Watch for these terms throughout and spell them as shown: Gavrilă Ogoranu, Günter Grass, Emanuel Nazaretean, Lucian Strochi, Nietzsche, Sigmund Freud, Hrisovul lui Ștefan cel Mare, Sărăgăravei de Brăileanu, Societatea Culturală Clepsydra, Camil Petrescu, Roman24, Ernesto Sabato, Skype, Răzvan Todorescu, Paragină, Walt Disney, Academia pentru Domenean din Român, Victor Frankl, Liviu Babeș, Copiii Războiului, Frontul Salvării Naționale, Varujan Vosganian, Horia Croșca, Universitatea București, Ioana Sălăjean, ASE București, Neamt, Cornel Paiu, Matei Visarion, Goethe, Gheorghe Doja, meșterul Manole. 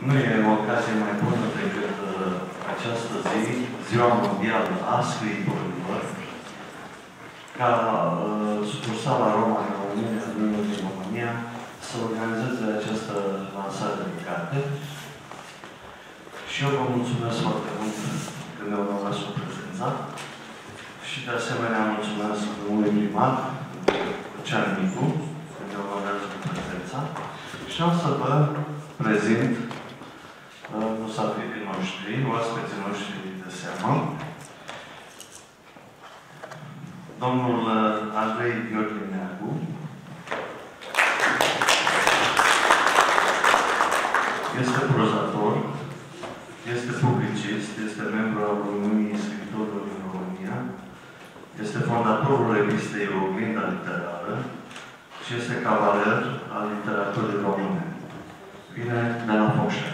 Nu e o ocazie mai bună decât această zi, Ziua Mondială a Scriitorilor, ca sucursala Roma în România să organizeze această lansare de carte. Și eu vă mulțumesc foarte mult că mi-au lăsat prezența și de asemenea mulțumesc unui primar, Cearnicu, că mi-au lăsat prezența. Și am să vă prezint musafirii noștri, oaspeții noștri de seamă. Domnul Andrei Fiore de Neagu este prozator, este publicist, este membru al Uniunii Scriitorilor din România, este fondatorul revistei Oglinzda Literară și este cavaler al literaturii române. Vine de la Foșa.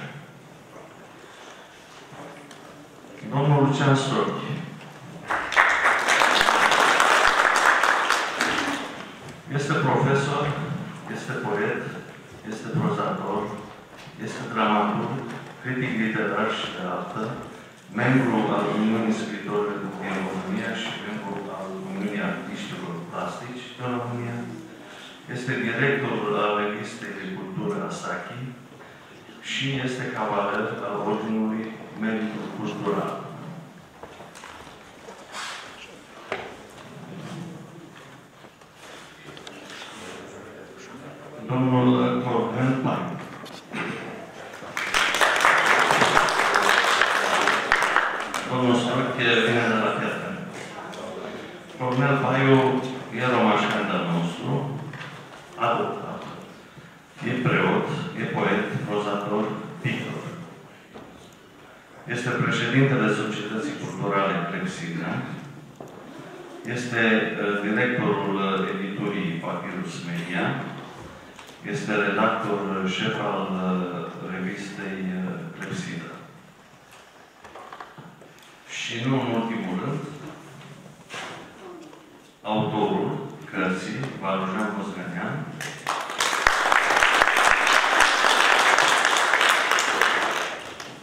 Domnul Lucian Strochi este profesor, este poet, este prozator, este dramaturg, critic literar și de artă, membru al Uniunii Scriitorilor din România și membru al Uniunii Artiștilor Plastici din România, este director al revistei de cultură a Sachi și este cavaler al Odinului Meritul Cultural. Domnul Corben Pain vine de la Piatra. Cornel Paiu e romașcan de-al nostru, adoptat, e preot, e poet, prozator, pictor. Este președintele Societății Culturale Clepsydra, este directorul editurii Papirus Media, este redactor șef al revistei Clepsydra. Și nu în ultimul rând, autorul cărții, Varujan Vosganian,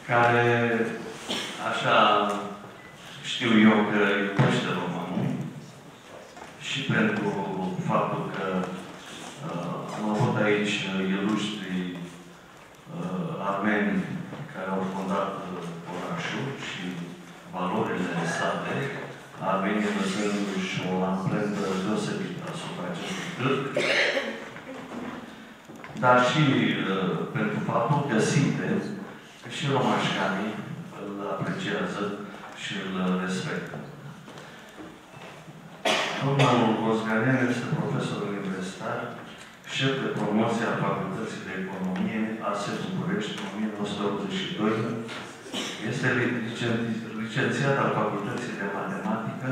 care, așa știu eu că iubește romanul și pentru faptul că am avut aici iluștri armeni care au fondat orașul și valorile sale, armenii lăsându-și o amprentă deosebită asupra acestui târg, dar și pentru faptul că simte că și romașcanii îl apreciază și îl respectă. Domnul Vosganian este profesor universitar, șef de promoție a Facultății de Economie ASE București în 1982, este licențiat al Facultății de Matematică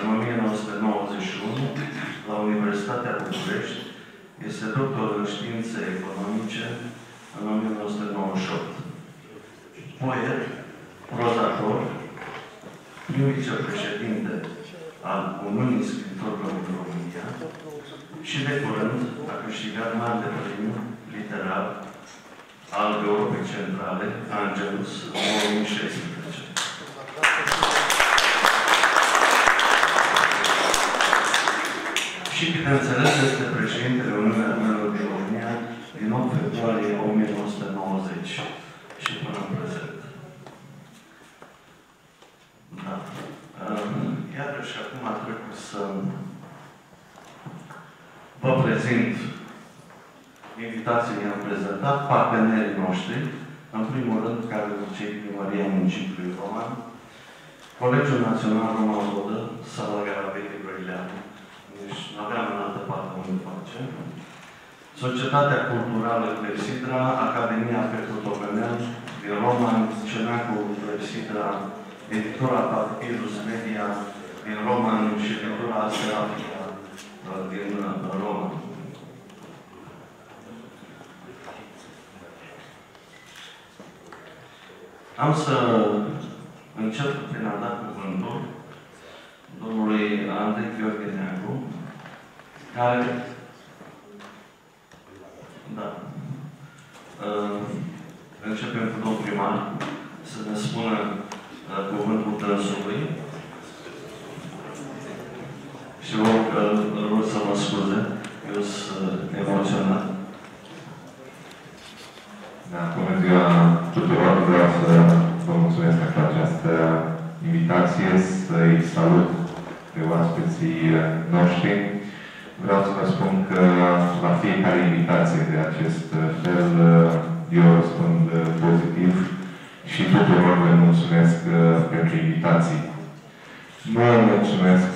în 1991 la Universitatea București. Este doctor în științe economice în 1998. Poet, prozator, prim vicepreședinte al Uniunii Scriitorilor din România și de curând a câștigat mari de premiu literar al Europei Centrale, Angelus, în 2016. Și, bineînțeles, este președintele Uniunea din România din 8 februarie 1990 și până în prezent. Da. Iarăși, acum trebuie să vă prezint invitații i-am prezentat, partenerii noștri, în primul rând, care cei primăria municipiului Roman, Colegiul Național Romalodă, Sărăgăravei de Brăileanu, deci nu aveam în altă parte unde face, Societatea Culturală Clepsydra, Academia pentru Domenean din Român, Giotlineacu Clepsydra, editura Papirus Media din Român și editura Astea Africa din Român. Am să încep prin a da cuvântul domnului Andrei Fiore de Neagu, care Începem cu domnul primar să ne spună cuvântul dânsului. Și vă rog să mă scuze, eu sunt emoționat. Bună ziua tuturor, vreau să vă mulțumesc pentru această invitație, să-i salut pe oaspeții noștri. Vreau să vă spun că la fiecare invitație de acest fel, eu răspund pozitiv și tuturor vă mulțumesc pentru invitații. Nu vă mulțumesc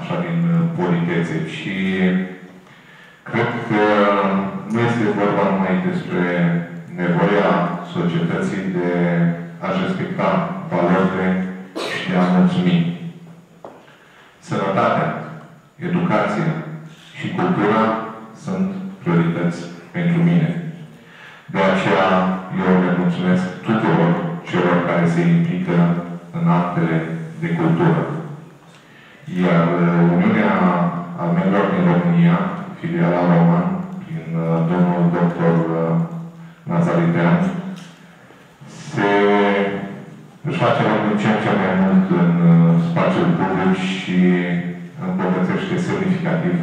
așa din politețe, ci cred că nu este vorba numai despre nevoia societății de a-și respecta valorile și de a mulțumi. Sănătatea, educația și cultura sunt priorități pentru mine. De aceea eu le mulțumesc tuturor celor care se implică în actele de cultură. Iar Uniunea Armenilor din România, filiala Roman, prin domnul doctor Nazaretean, își face din ce în ce mai mult în spațiul public și îmbogățește semnificativ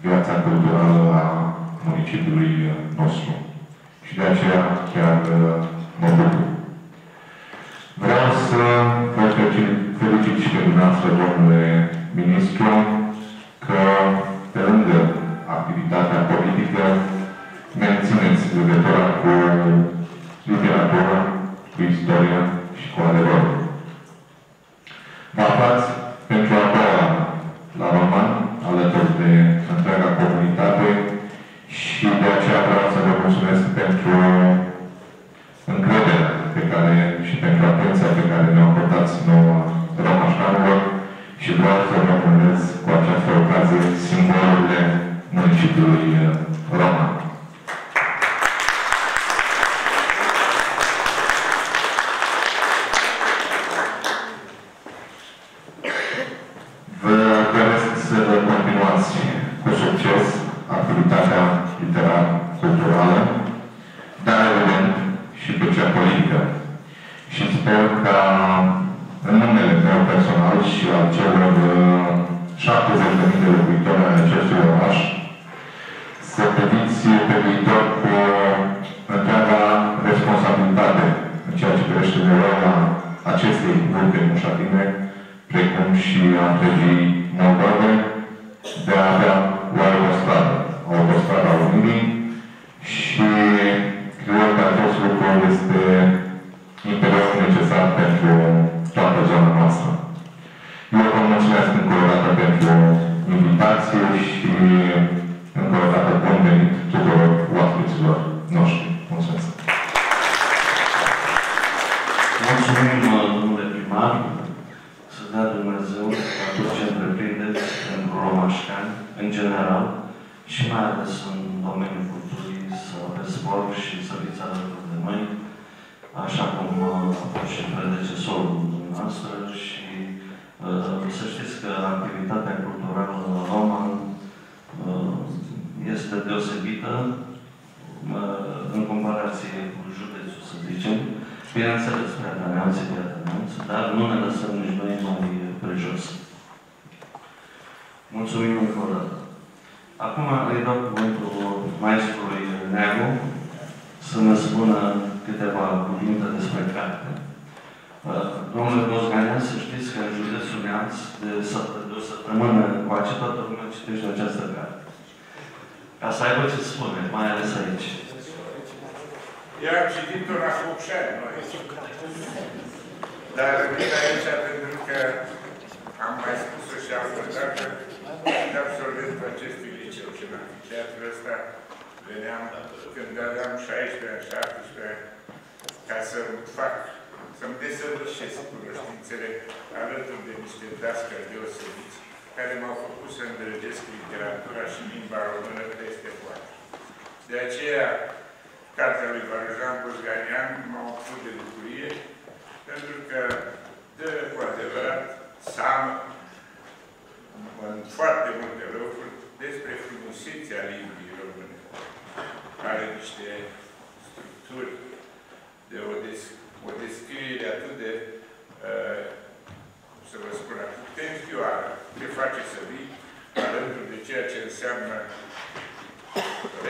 viața culturală a municipiului nostru. Și de aceea chiar mă bucur. Vreau să vă felicit și pe dumneavoastră, domnule ministru, că pe lângă activitatea politică mențineți legătura cu literatura, cu istoria și cu adevărul. Vă aflați pentru a doua la Roman, alături de întreaga comunitate și de aceea vreau să vă mulțumesc pentru încrederea pe care și pentru atenția pe care ne-au acordat nouă romașcanilor și vreau să vă rămânez cu această ocazie simbolurile municipiului Roman.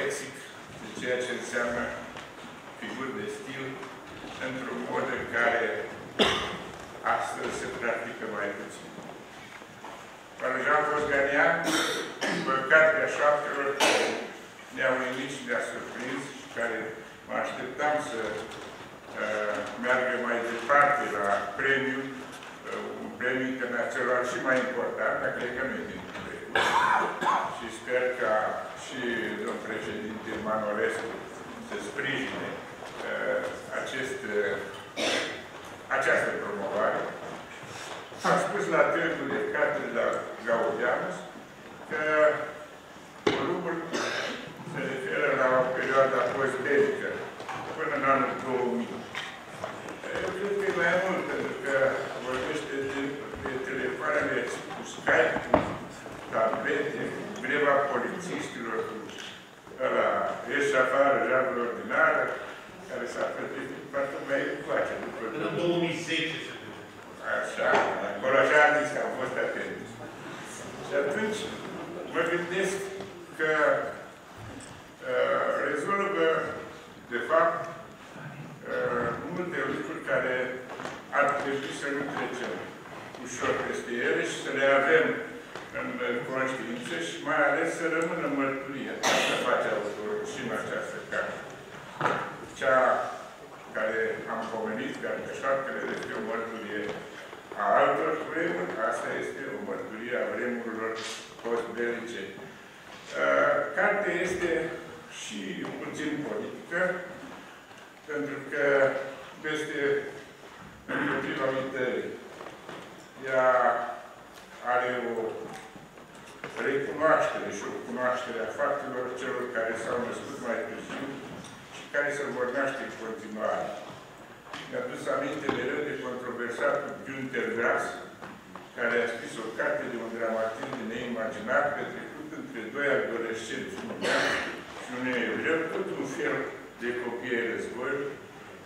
lexic, de ceea ce înseamnă figuri de stil, într-un mod în care astăzi se practică mai puțin. Varujan Vosganian, păcat de-a șaptelor, ne-a uimit și ne-a surprins și care mă așteptam să meargă mai departe la premiu, un premiu internațional și mai important, dar cred că nu e din trecut. Și sper ca și domnul președinte Manolescu să sprijine această promovare. Am spus la târgul de catedra Gaudianus că volumul se referă la o perioadă postbelică, până în anul 2000. Eu cred că e mai mult, pentru că vorbește de telefoanele cu Skype, cu tablete, cu greva polițiștilor, cu ăla, ieși afară, jardul ordinară, care s-a plătit partea mai încoace. În 2010 se plătit. Așa, acolo așa am zis că am fost atenți. Și atunci mă gândesc că rezolvă, de fapt, multe lucruri care ar trebui să nu trecem ușor peste ele și să le avem în conștiință și mai ales să rămână mărturie să face autorul și în această carte. Cea care am pomenit, care de șaptele este o mărturie a altor vremuri, asta este o mărturie a vremurilor postbelice. Cartea este și puțin politică, pentru că peste împotriva uitării. Ea are o recunoaștere și o cunoaștere a faptelor celor care s-au născut mai târziu și care se vor naște în continuare. Mi-a dus aminte mereu de controversatul Günter Grass, care a scris o carte de un dramatism neimaginat petrecut între doi adolescenți, un neam și un evreu, tot un fel de copii ai războiului,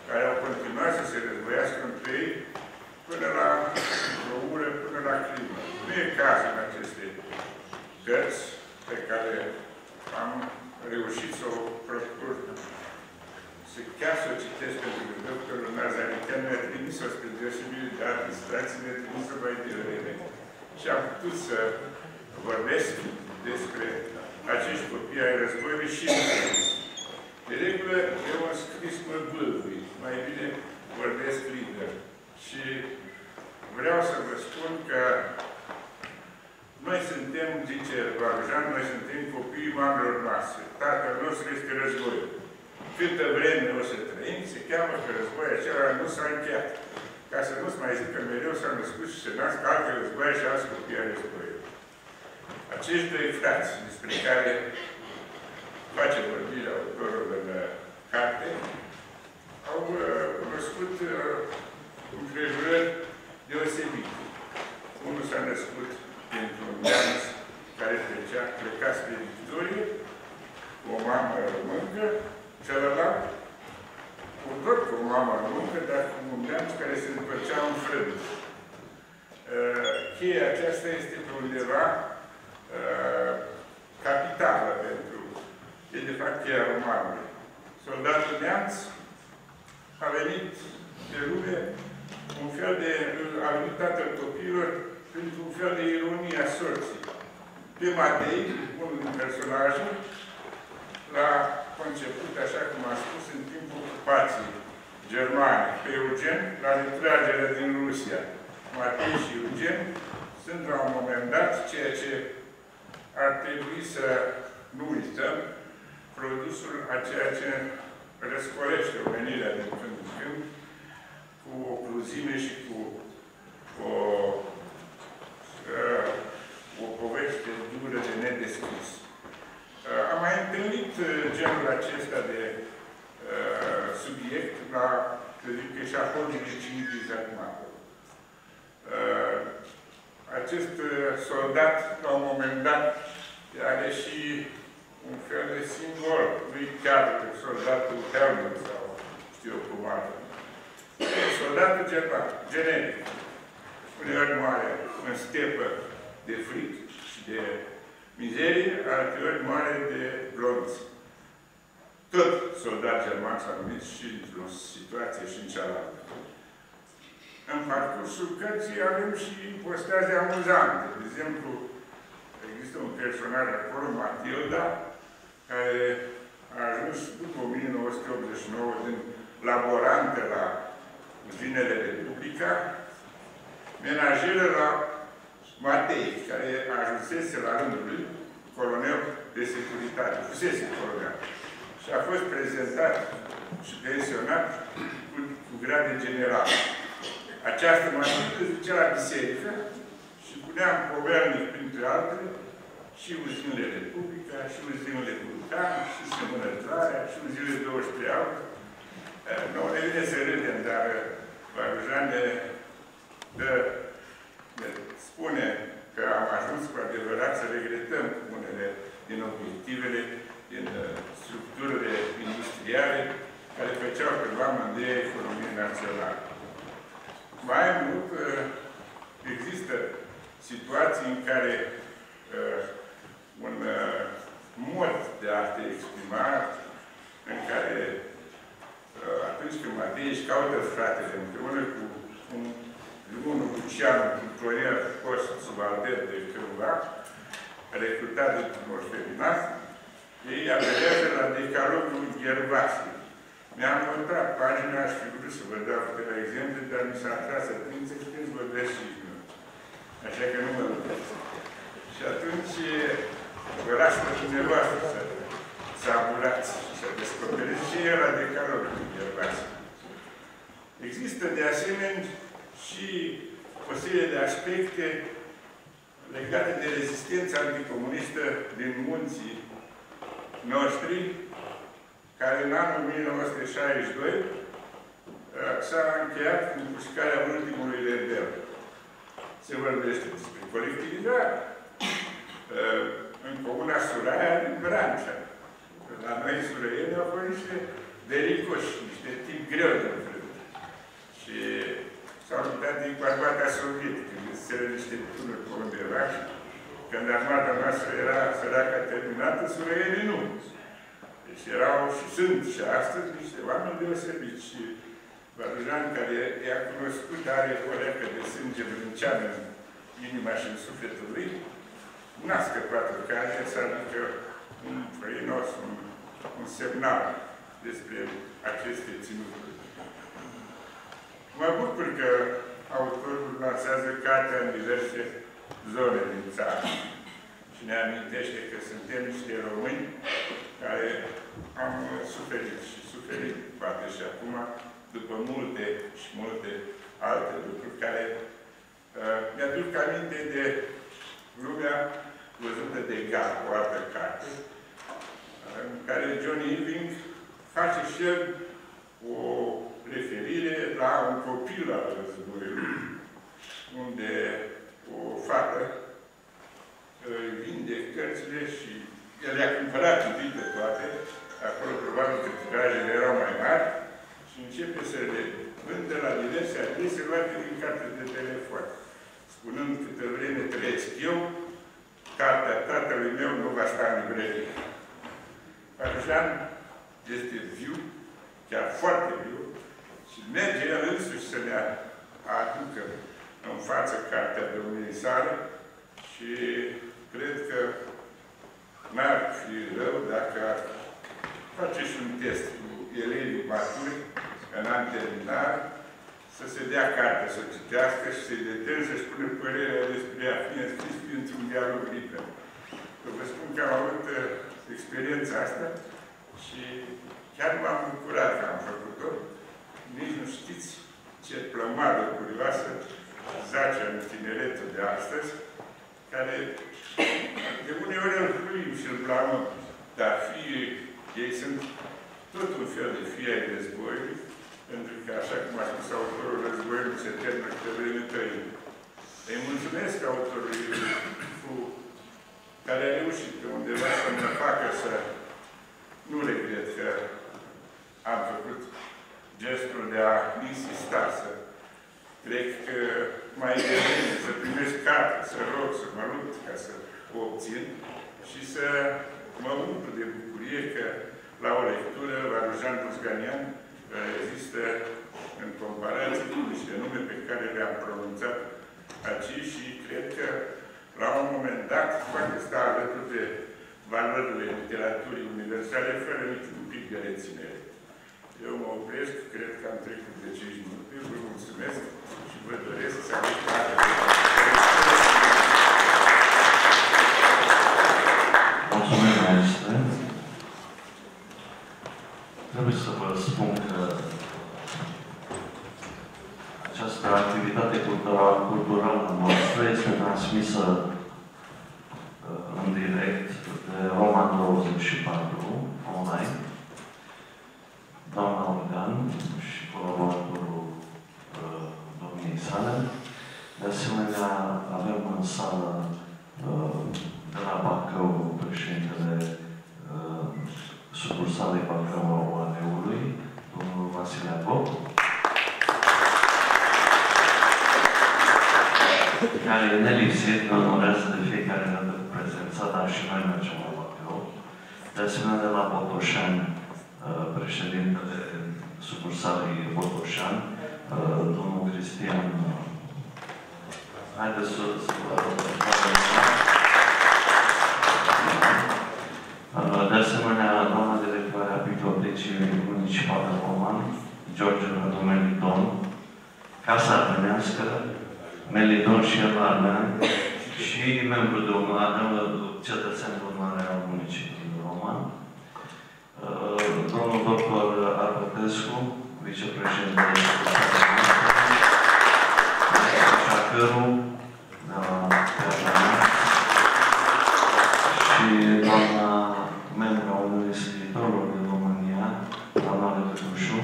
care au continuat să se războiască între ei până la o ură, până la crimă. Nu e caz în aceste cărți pe care am reușit să o procur. Chiar să o citesc pentru că doctorul Nazaretean mi-a trimis-o spre deosebire de administrații, mi-a trimis-o mai devreme. Și am putut să vorbesc despre acești copii ai războiului și de regulă, eu am scris mă bâlbui. Mai bine vorbesc liber. Și vreau să vă spun că noi suntem, zice Varujan, noi suntem copiii mamelor noastre. Tatăl nostru este războiul. Câtă vreme o să trăim, se cheamă că războiul acela nu s-a încheiat. Ca să nu-ți mai zic că mereu s-a născut și se nasc alte războaie și alți copii ai războiului. Acești doi frați despre care face vorbirea autorul în carte, au cunoscut împrejurări deosebite. Unul s-a născut dintr-un neamț care pleca spre victorie, cu o mamă româncă, celălalt, cu tot cu o mamă româncă, dar cu un neamț care se împărcea în frânt. Cheia aceasta este pe undeva capitală pentru e de fapt cheia romanului. Soldatul neamț a venit de lume un fel de al copiilor pentru un fel de ironie a sorții. Pe Matei, un personaj, l-a conceput, așa cum a spus, în timpul ocupației germane. Pe Eugen, la retragerea din Rusia. Matei și Eugen sunt la un moment dat ceea ce ar trebui să nu uităm, produsul a ceea ce răscolește omenirea din când în când, cu o cruzime și cu o poveste dură de nedescris. Am mai întâlnit genul acesta de subiect la, cred că și a Holdului Cimitis acum. Acest soldat, la un moment dat, are și un fel de simbol, nu-i chiar soldatul Helmut sau știu eu cum altă. Soldatul generic. Uneori moare în stepă de fric și de mizerie, alteori moare de glonți. soldați germani s-au numit și într-o situație și în cealaltă. În parcursul cărții avem și impostaze amuzante. De exemplu, există un personaj acolo, Matilda, care a ajuns după 1989 din laborantă la vinele Republica, menajeră la Matei, care ajunsese la rândul lui colonel de securitate, fusese colonel. Și a fost prezentat și pensionat cu grade generale. Această măsătă ducea la biserică și punea în povernic, printre altele, și uziunile Republica, și uziunile Cultan, și Semănătoarea, și uziunile 23 august. Nu ne vine să râdem, dar Varujan ne spune că am ajuns cu adevărat să regretăm unele din obiectivele, din structurile industriale care făceau cândva mândrie economie națională. Mai mult, există situații în care un mod de a te exprima, în care atunci când Matei își caută fratele împreună cu unul Lucian, un colonel fost subaltern de cândva, recrutat de unor feminați, ei apelează la decalogul Gervasiei. Mi-am notat pagina și vrut să vă dau câteva exemple, dar mi s-a tras atenție că îți vorbesc și eu. Așa că nu mă duc. Și atunci vă las pe dumneavoastră să aburați și să descoperiți ce era decalogul Gervasiei. Există de asemenea și o serie de aspecte legate de rezistența anticomunistă din munții noștri, care în anul 1962 s-a încheiat cu împușcarea ultimului rebel. Se vorbește despre colectivizare. În comuna Suraia din Brancea. La noi surăieni au fost niște delicoși, niște timp greu de înfrânt. Și s-au luptat din armata sovietică, când se rău niște tunuri pe undeva. Când armata noastră era săracă terminată, surăienii nu. Deci erau și sunt și astăzi niște oameni deosebiți. Și Varujan, care i-a cunoscut, are o leacă de sânge brânceană în inima și în sufletul lui, n-a scăpat ocazia să aducă un frăinos, un semnal despre aceste ținuturi. Mă bucur că autorul lansează cartea în diverse zone din țară. Și ne amintește că suntem niște români care am suferit și suferim, poate și acum, după multe și multe alte lucruri care mi-aduc aminte de lumea văzută de Gal, o altă carte, în care Johnny Irving face și el o referire la un copil al războiului, unde o fată îi vinde cărțile și el le-a cumpărat întâi pe toate, acolo probabil că tirajele erau mai mari, și începe să le vândă la diverse adrese luate din carte de telefon, spunând câtă vreme trăiesc eu, cartea tatălui meu nu va sta în librerie. Varujan este viu, chiar foarte viu, și merge el însuși să ne aducă în față cartea domniei sale, și cred că n-ar fi rău dacă ar face și un test cu elevii maturi în an terminar, să se dea carte, să o citească și să-i determine să-și pună părerea despre ea, fiind scris printr-un dialog liber. Vă spun că am avut experiența asta și chiar m-am bucurat că am făcut-o. Nici nu știți ce plămadă curioasă zace în tineretul de astăzi, care de uneori îl plâim și îl blamăm, dar ei sunt tot un fel de fii ai războiului, pentru că, așa cum a spus autorul, războiului se termină câte vreme tăim. Îi mulțumesc autorului care a reușit pe undeva să mă facă să nu regret că am făcut gestul de a insista să cred că mai devreme să primesc cartea, să rog, să mă lupt ca să o obțin și să mă umplu de bucurie că la o lectură, la Varujan Vosganian există în comparație cu niște nume pe care le-am pronunțat aici și cred că la un moment dat poate sta alături de valorile literaturii universale fără niciun pic de reținere. Eu mă opresc, cred că am trecut de 5 minute, vă mulțumesc și vă doresc să aveți parte de mulțumesc, maestre. Trebuie să vă spun că această activitate culturală noastră este transmisă în direct de Roman24 online. Doamna Organ și colaboratorul domniei sale. De asemenea, avem în sală de la Bacău, președintele subursalei Bacău a OAN-ului, domnul Vasile Bob, care e nelipsit, ne onorează de fiecare dată cu prezența, dar și noi mergem la Bacău. De asemenea, de la Botoșani, președintele subursalei Botoșan, domnul Cristian. Haideți să vă rog. De asemenea, doamna directoare a Bibliotecii Municipale Roman, George Radu Melidon, Casa Armenească, Melidon și el Armen, și membru de urmare, cetățen de urmare al municipiului Roman, domnul doctor Arbătescu, vicepreședintele Șacărul, de la Pernaia, și doamna membra Uniunii Scriitorilor din România, doamna Lecușu.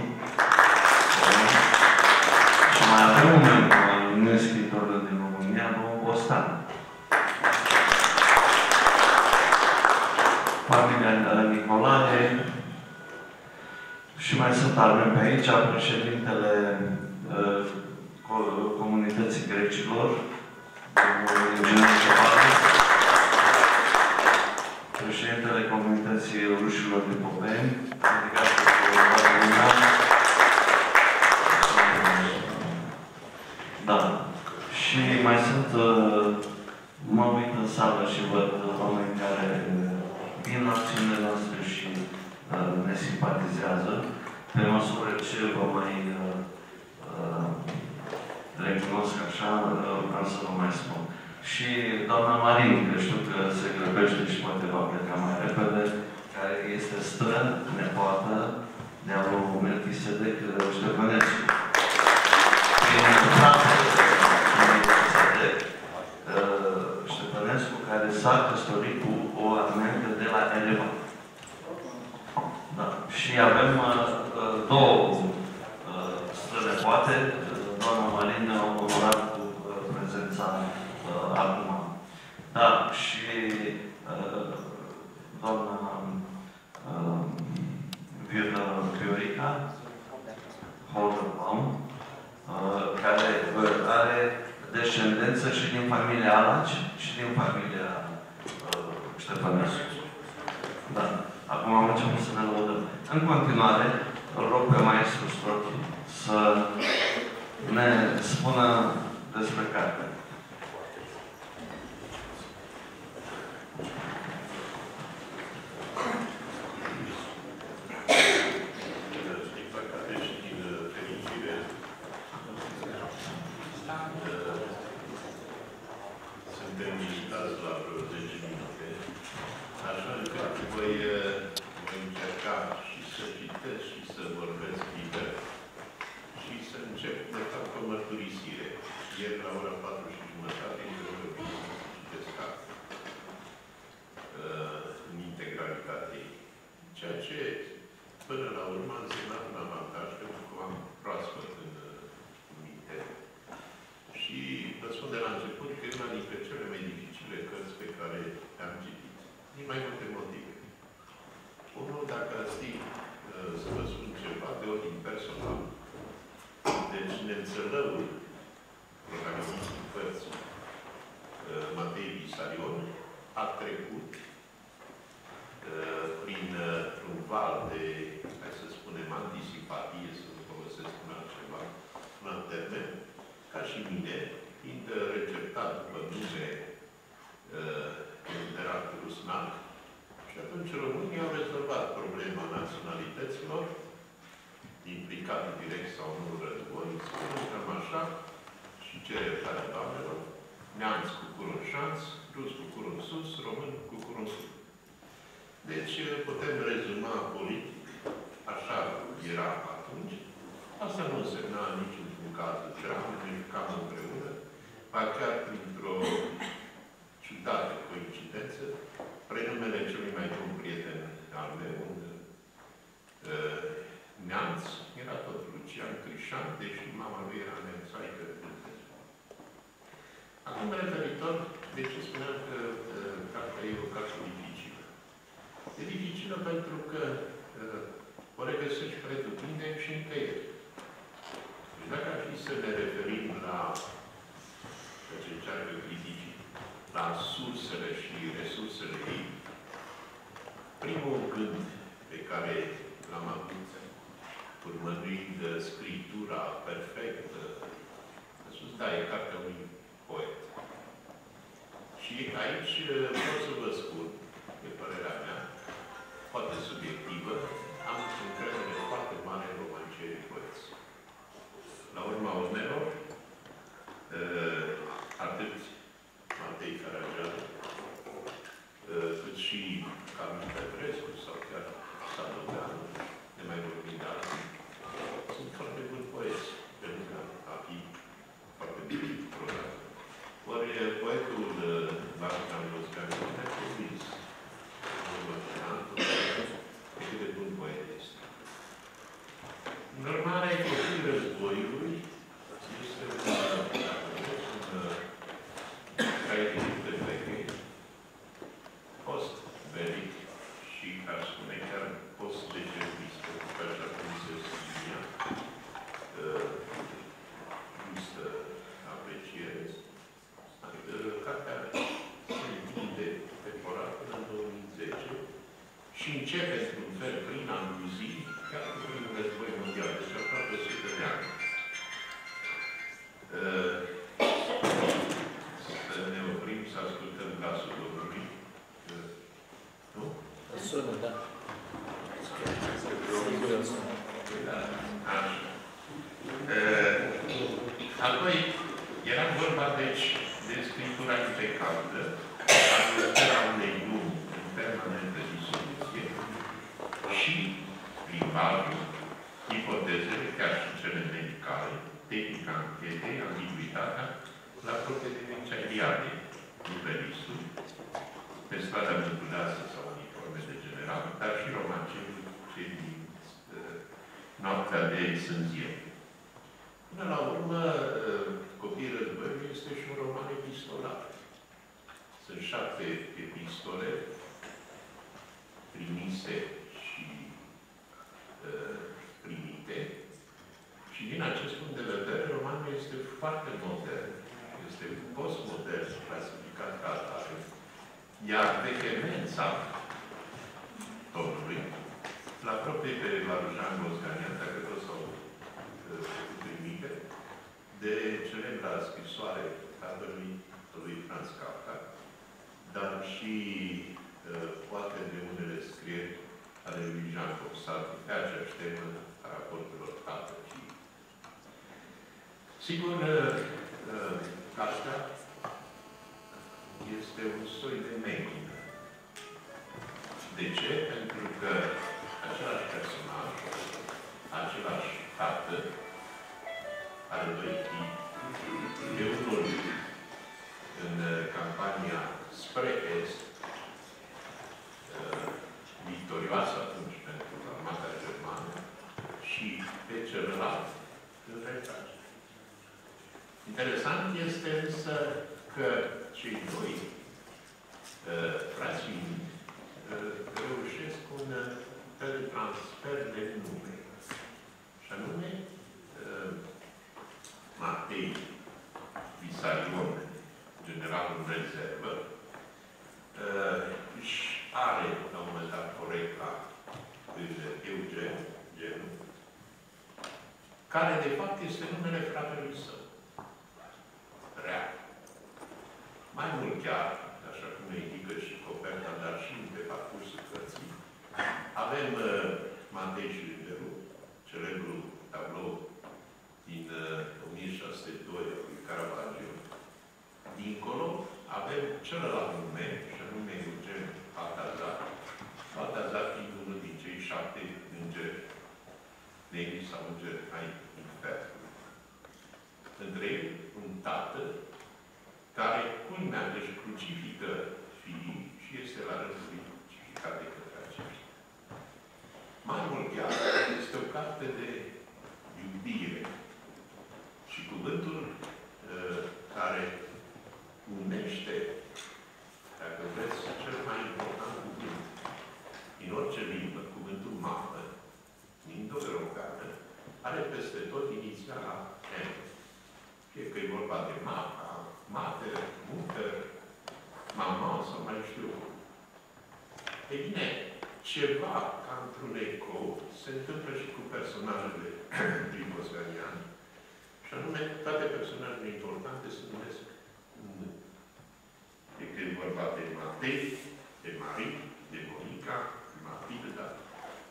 Și mai avem un membru al Uniunii Scriitorilor din România, domnul Bostan. Familia Nicolae, și mai sunt alme pe aici, președintele comunității grecilor, domnul inginer Cepalu, președintele comunității rușilor din Popeni, dedicatul România. Da. Și mai sunt, mă uit în sală și văd oameni care din acțiunile noastre și ne simpatizează, pe măsură ce vă mai recunosc așa, vreau să vă mai spun. Și doamna Marin, că știu că se grăbește și poate va pleca mai repede, care este stră-nepoată de-a lui Melchisedec Ștefănescu. E un frate Melchisedec Ștefănescu, care s-a căsătorit cu o armeancă de la Eleva. Da. Și avem două strănepoate. Doamna Marin ne-a onorat cu prezența acum. Da, și doamna Viorica Holderbaum, care are descendență și din familia Alaci și din familia Ștefănescu. Da. Acum am început să ne lăudăm. În continuare, îl rog pe maestru Strochi să ne spună despre carte. Trecut prin un val de, hai să spun, antisipatie, să nu folosesc un altceva, un alt termen, ca și mine, fiind receptat după nume literatul rusman. Și atunci românii au rezolvat problema naționalităților, implicate direct sau nu în război, spunând cam așa, și cere iertarea doamnelor, neanți cu curul în șanț, rus cu curul în sus, român cu curul în sus. Deci putem rezuma politic, așa era atunci. Asta nu însemna nici într-un caz geam, nici cam împreună, ba chiar printr-o ciudată coincidență, prenumele celui mai bun prieten al meu, neamț, era tot Lucian Crișan, deși mama lui era neamțoaică. Acum, referitor, deci spuneam că cartea e o carte dificilă. E dificilă pentru că o regăsești pretutine și întâieri. Deci dacă ar fi să ne referim la ce încearcă criticii, la sursele și resursele ei, primul gând pe care l-am avut urmărind scritura perfectă, a spus, da, e cartea unui poet. Și aici vreau să vă spun, de părerea mea, foarte subiectivă, am încredere foarte mare în romancierii poeți. La urma urmelor, atât Matei Carajan, cât și Camil Petrescu sau chiar Sadoveanu, de mai vorbim de alții, sunt foarte buni poeți, pe lângă a fi foarte bine prozați. Ori poetul Varujan Vosganian ne-a convins în următoarea cât de bun poet este. În urmare, Copiii Războiului este un caiet de veche, post-belic și, aș spune, chiar post-decervist, pentru că așa cum se sublinia, există apreciere. Cartea se întinde temporal până în 2010 și începe, într-un fel, prin aluzii, chiar cu primul război mondial, deci aproape 100 de ani. Să ne oprim, să ascultăm glasul Domnului. Nu? Sună, da. Apoi, era vorba, deci, de scriptura impecată, adăugarea unei lumi în permanentă disoluție și limbajul, ipotezele, chiar și cele medicale, tehnica închetei, ambiguitatea, la proprietența ideale, nivelistul, pe strada mântuleasă sau uniforme de general, dar și romancenii cei din noaptea de sânzie. Până la urmă, Copiii Războiului este și un roman epistolar. Sunt 7 epistole trimise și primite. Și din acest punct de vedere, romanul este foarte modern. Este postmodern, clasificat ca atare. Iar vehemența Domnului, la proprie pe Varujan Vosganian, dacă vreau să o primite, de celebra scrisoare a lui Franz Kafka, dar și poate de unele scrieri ale lui Jean Coxade, pe aceeași temă a raportelor tată și. Sigur, cartea este un soi de menină. De ce? Pentru că același personaj, același tată, al doi de unul în campania spre Est, victorioasă atunci pentru armata germană, și pe celălalt în retrag. Interesant este însă că cei doi frații reușesc un transfer de nume. Și anume, Matei Visarion, generalul în rezervă, își are, la un moment dat, corecta în Eugen, genul, care de fapt este numele fratelui său. Real. Mai mult chiar, așa cum ne indică și Coperta, dar și pe parcursul cărții, avem Matei și Liberu, celebrul tablou din 1602 al lui Caravaggio. Dincolo avem celălalt nume, și anume Eugen Baltazar. Baltazar fiind unul din cei 7 îngeri. Negri sau îngeri ai Infernului. Între ei, un tată care culmea își crucifică fiii și este la rândul lui crucificat de către aceștia. Mai mult chiar este o carte de iubire și cuvântul care unește, dacă vreți, cel mai important cuvânt din orice limbă, cuvântul mamă, din toată rocană, are peste tot inițiala M. Fie că e vorba de mama, mater, muter, mama, sau mai știu. Ei bine, ceva ca într-un ecou se întâmplă și cu personajele din Vosganian. Și anume, toate personajele importante se numesc N. Fie că e vorba de Matei, de Marie, de Monica, de Matilda,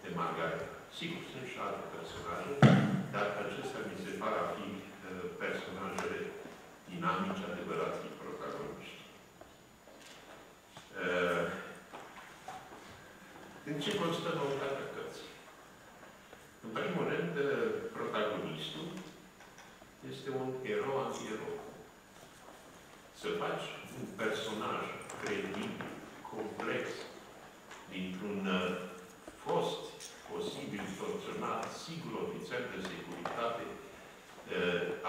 de Margareta. Sigur, sunt și alte personaje, dar acestea mi se par a fi personajele dinamice, adevărații protagoniști. În ce constă noutatea cărții? În primul rând, protagonistul este un erou anti-erou. Să faci un personaj credibil, complex, dintr-un fost posibil funcțional, sigur ofițer de securitate,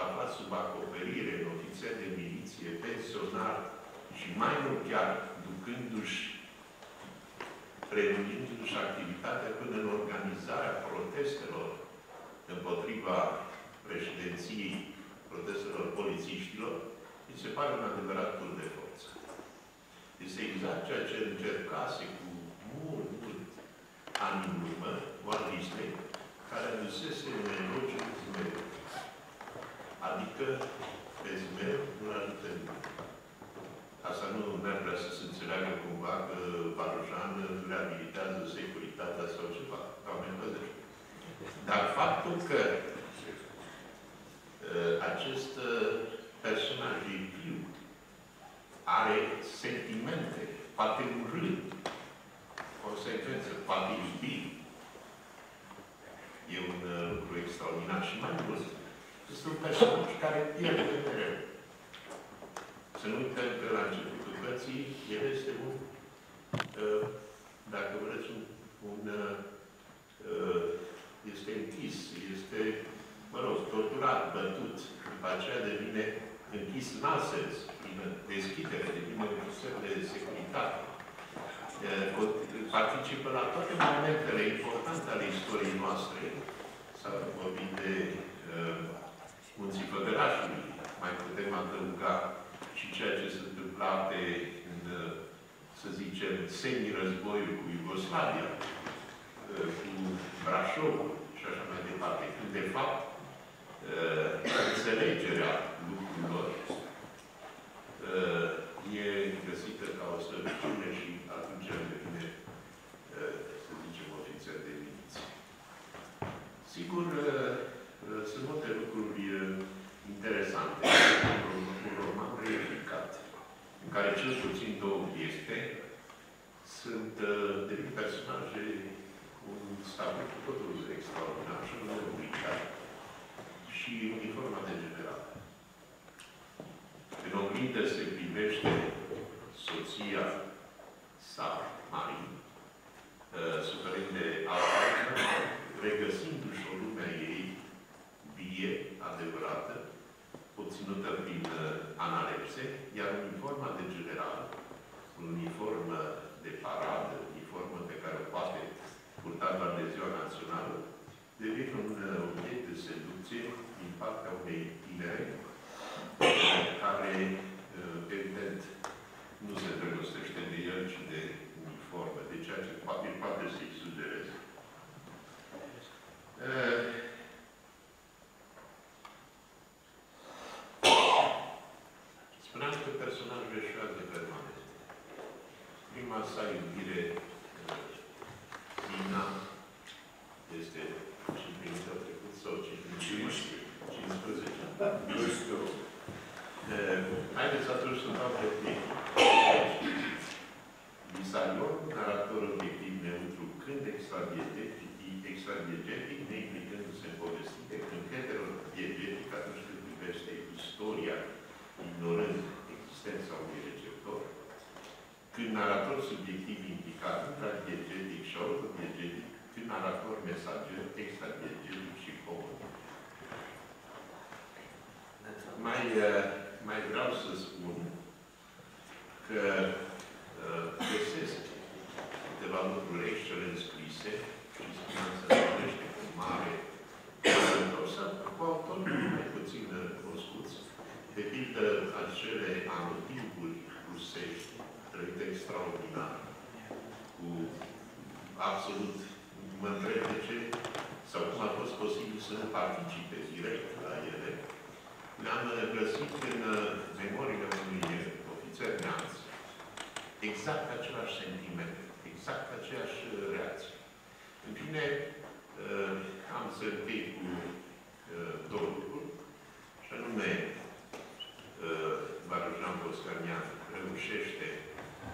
aflat sub acoperire, ofițer de miliție, pensionar și mai mult chiar ducându-și, renumindu-și activitatea până în organizarea protestelor împotriva președinției, protestelor polițiștilor, mi se pare un adevărat tur de forță. Este exact ceea ce încercase cu mult, ani în urmă, Walt Disney, care adusese un erou și un zmeu. Adică, pe zmeu, nu-l ajută nimeni. Asta nu ar vrea să se înțeleagă cumva că Varujan reabilitează securitatea sau ceva. Dar faptul că acest personaj viu are sentimente, poate urât, consecință, poate iubi. E un lucru extraordinar și mai mult. Este un personaj care pierde mereu. Să nu uităm că la începutul cărții, el este un, dacă vreți, este închis, este, mă rog, torturat, bătut. După aceea devine închis în alt sens, din deschidere, devine un sens de securitate. Participă la toate momentele importante ale istoriei noastre. S-a vorbit de Munții Păgărașului. Mai putem adăuga și ceea ce se întâmpla pe, să zicem, semi-războiul cu Iugoslavia, cu Brașovul și așa mai departe. Când, de fapt, înțelegerea lucrurilor e găsită ca o slăbiciune și atunci devine, să zicem, ofițer de miliție. Sigur, sunt multe lucruri interesante. Un roman reificat, în care cel puțin două piese sunt de personaje cu un statut cu totul extraordinar și un publicat și uniforma de general. În oglindă se privește soția sa, Marie, suferind de Alzheimer, regăsindu-și o lumea ei vie, adevărată, obținută prin analepse, iar uniforma de general, uniformă de paradă, uniformă pe care o poate purta doar de Ziua Națională, devine un obiect de seducție din partea unei tinere, care, evident, nu se îndrăgostește de el, ci de uniformă, de ceea ce poate să-i sugereze. extraviegetic, neimplicându-se în povestire, încrederea diegetică atunci când privește istoria, ignorând existența unui receptor, când narator subiectiv implicat, intradiegetic și autodiegetic, când narator mesager, extradiegetic și comunic. Mai vreau să spun că găsesc câteva lucruri excelent scrise și se întâlnește cu mare cu autori mai puțin cunoscuți, de pildă acele anotimpuri rusești, trăite extraordinar, cu absolut, mă întreb de ce, sau cum a fost posibil să nu participe direct la ele. Le-am găsit în memoriile unui ofițer neamț, exact același sentiment, exact aceeași reacție. În fine, am să închei cu două lucruri, și anume, Varujan Vosganian reușește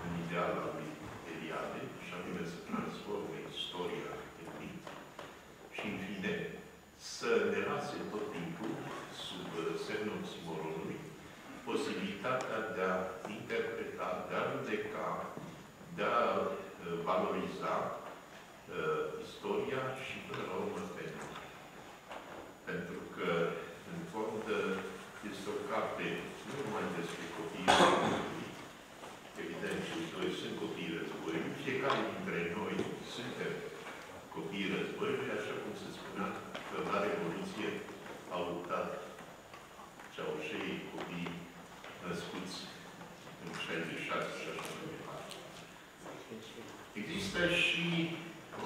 în ideal al lui Eliade, și anume să transforme istoria în mit. Și, în fine, să ne lase tot timpul, sub semnul oximoronului, posibilitatea de a interpreta, de a judeca, de a valoriza istoria și, până la urmă, pe noi. Pentru că, în fond, este o carte nu numai despre copiii războiului, evident, cei doi sunt copiii războiului, fiecare dintre noi suntem copiii războiului, așa cum se spunea că la Revoluție au luptat Ceaușei, copiii născuți în 66 și așa mai departe. Există și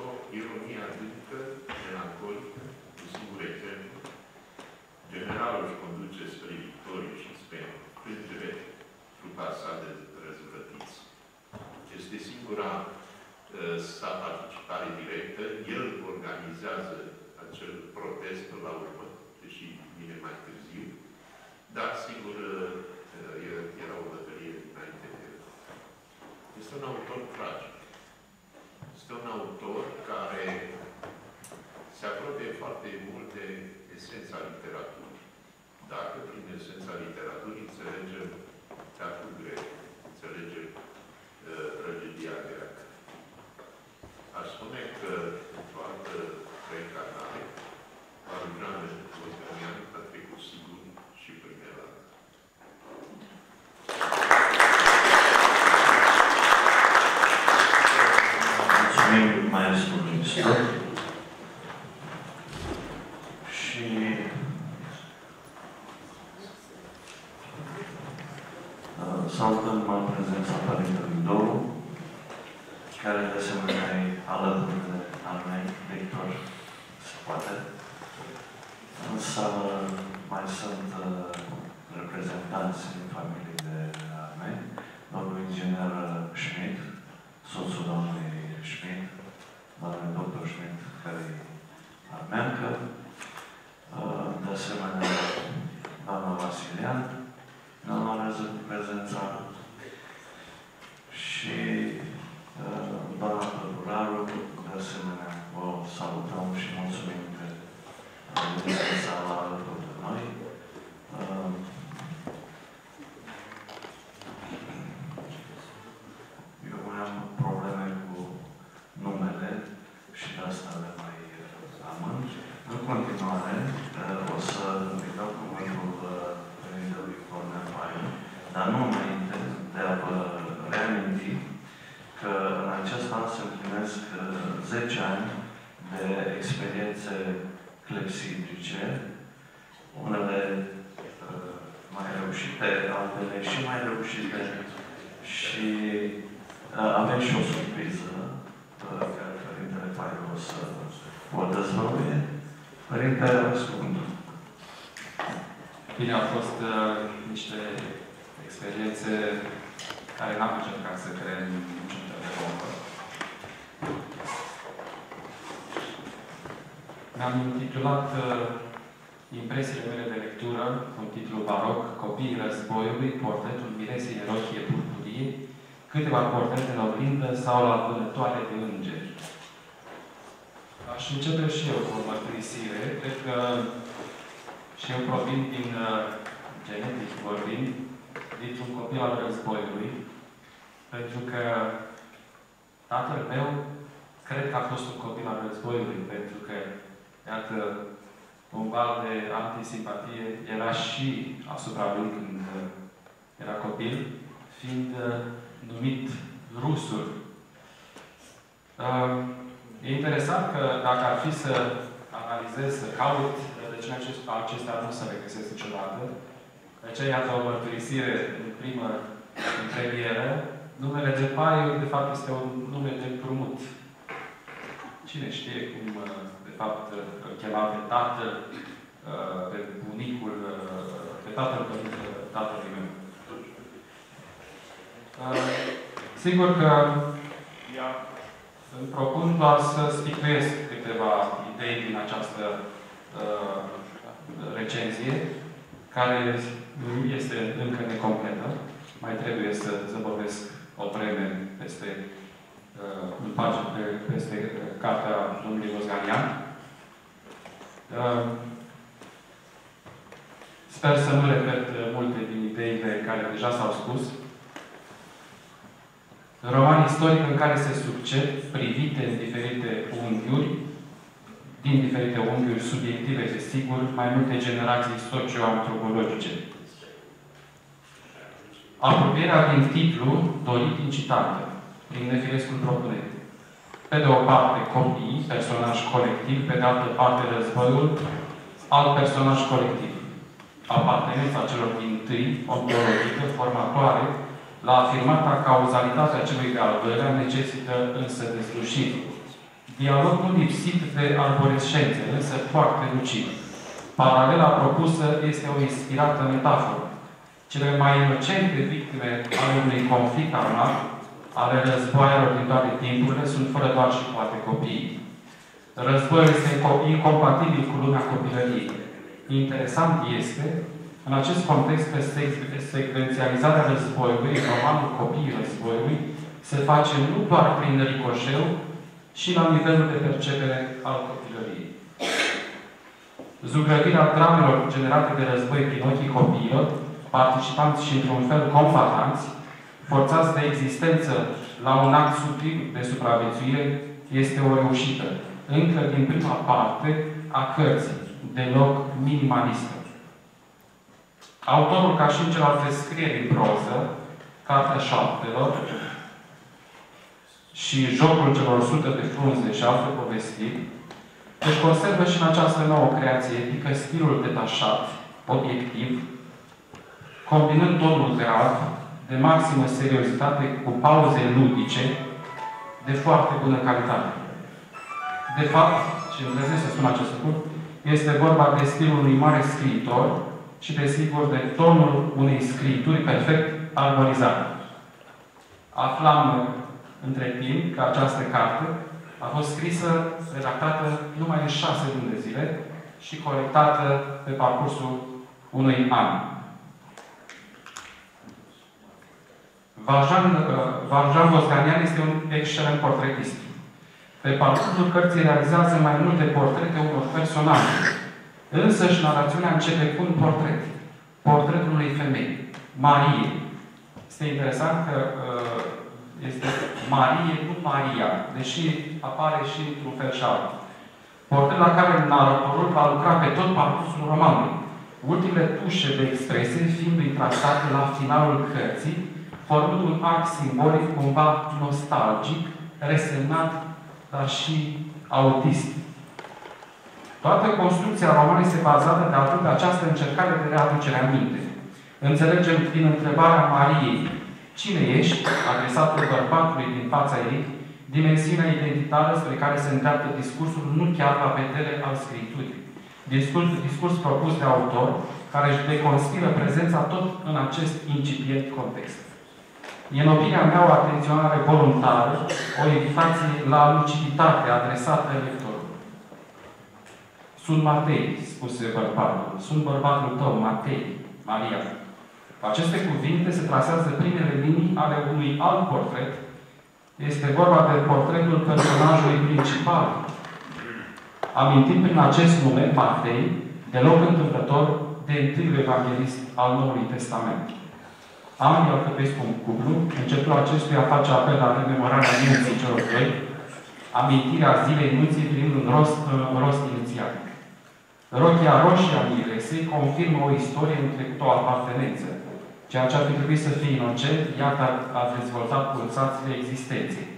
o ironie adâncă, melancolică, cu singur exemplu. Generalul își conduce spre victorie și spre plângere trupa sa de răzvrătiți. Este singura sa participare directă. El organizează acel protest la urmă, deși vine mai târziu. Dar, sigur, era o bătălie dinainte de el. Este un autor tragic. Este un autor care se apropie foarte mult de esența literaturii. Dacă prin esența literaturii înțelegem teatrul grec, înțelegem tragedia greacă. Aș spune că, într-o altă reîncarnare, Varujan Vosganian a trecut sigur și prin Elada. Mulțumim mai ales unui istoric. Și salutăm prezența Părintelui Doru, care de asemenea e alături de al meu lector, se poate. În sală mai sunt reprezentanți din familie de al meu, domnul inginer Schmidt, soțul domnului Schmidt, domnul doctor Schmidt, care e armeancă, de asemenea doamna Vasilian, ne onorează cu prezența și doamna Păduraru, de asemenea vă salutăm și mulțumim că veniți la alături de noi. Eu mai am probleme cu numele și de asta le mai amân. În continuare, o să îi dau cuvântul Părintelui Cornel Paiu, dar nu înainte de a vă reaminti că în acest an se împlinesc 10 ani de experiențe clepsidrice, unele mai reușite, altele și mai reușite. Și avem și o surpriză care Părintele Paiu o să o dezvăluie. Părintele, răspundă. Bine, au fost niște experiențe care n-am încercat să creăm niciun fel de bombă. Mi-am intitulat impresiile mele de lectură, cu un titlu baroc, Copiii Războiului, portretul miresei rochie purpurie, câteva portrete la oglindă sau la vânătoare de îngeri. Aș începe și eu cu o mărturisire. Cred că și eu provin din, genetic vorbind, dintr-un copil al războiului, pentru că tatăl meu cred că a fost un copil al războiului, pentru că, iată, un val de antisimpatie era și asupra lui când era copil, fiind numit rusul. E interesant că dacă ar fi să analizez, să caut rădăcina acestea, nu se regăsesc niciodată. De aceea, iată o mărturisire în primă, în premieră. Numele de Paiu, de fapt, este un nume de împrumut. Cine știe cum, de fapt, îl chema pe tatăl, pe bunicul, pe tatăl tatălui meu. Sigur că îmi propun doar să stipuiesc câteva idei din această recenzie, care este încă necompletă. Mai trebuie să zăbovesc o vreme peste un pagină, peste cartea domnului Vosganian. Sper să nu repet multe din ideile care deja s-au spus. Roman istoric în care se succed, privite în diferite unghiuri, din diferite unghiuri subiective, desigur, mai multe generații socio-antropologice. Apropierea din titlu, dorit incitată, prin nefirescul propunent. Pe de o parte, copii, personaj colectiv, pe de altă parte, războiul, alt personaj colectiv. Apartenența celor dintâi, ontologică, formatoare, la afirmata cauzalitatea celui de-al doilea necesită însă deslușiri. Dialogul lipsit de arborescențe, însă foarte lucid. Paralela propusă este o inspirată metaforă. Cele mai inocente victime ale unui conflict armat, ale războaielor din toate timpurile, sunt fără doar și poate copiii. Războiul este incompatibil cu lumea copilăriei. Interesant este, în acest context, secvențializarea războiului, romanul Copiii Războiului, se face nu doar prin ricoșeu, și la nivelul de percepere al copilăriei. Zugrăvirea dramelor generate de război prin ochii copiilor, participanți și într-un fel combatanți, forțați de existență la un act subtil de supraviețuire, este o reușită, încă din prima parte a cărții, deloc minimalistă. Autorul, ca și în celelalte scrieri în proză, Cartea Șaptelor, și Jocul celor 100 de frunze și alte povestiri, își conservă și în această nouă creație etică stilul detașat, obiectiv, combinând tonul grav, de maximă seriozitate, cu pauze ludice, de foarte bună calitate. De fapt, și îmi trebuie să spun acest lucru, este vorba de stilul unui mare scriitor și, desigur, de tonul unei scriituri perfect armonizate. Aflam între timp că această carte a fost scrisă, redactată numai în 6 luni de zile și colectată pe parcursul unui an. Varujan Vosganian este un excelent portretist. Pe parcursul cărții realizează mai multe portrete unor personaje. Însăși narațiunea începe cu un portret. Portretul unei femei. Marie. Este interesant că este Marie, nu Maria, deși apare și într-un fel și altul. Portret la care naratorul va lucra pe tot parcursul romanului, ultimele tușe de expresie fiind intrasate la finalul cărții, formând un act simbolic cumva nostalgic, resemnat, dar și autist. Toată construcția romanului este bazată de atât de această încercare de readucere a minte. Înțelegem din întrebarea Mariei, cine ești, adresată bărbatului din fața ei, dimensiunea identitară spre care se îndreaptă discursul nu chiar la vedere al scripturii. Discurs propus de autor, care își deconspiră prezența tot în acest incipient context. E, în opinia mea, o atenționare voluntară, o invitație la luciditate adresată lectorului. Sunt Matei, spuse bărbatul. Sunt bărbatul tău, Matei, Maria. Aceste cuvinte se trasează primele linii ale unui alt portret. Este vorba de portretul personajului principal, amintim prin acest nume, Parfei, deloc întâmplător de întâiul evanghelist al Noului Testament. Ambii alcătuiesc un cuplu, încetul acestuia face apel la rememorarea nunții celor doi, amintirea zilei nunții privind un rost inițial. Rochia roșie a miresei confirmă o istorie între cu o apartenență. Ceea ce ar fi trebuit să fie inocent, iată a dezvoltat pulsațiile existenței.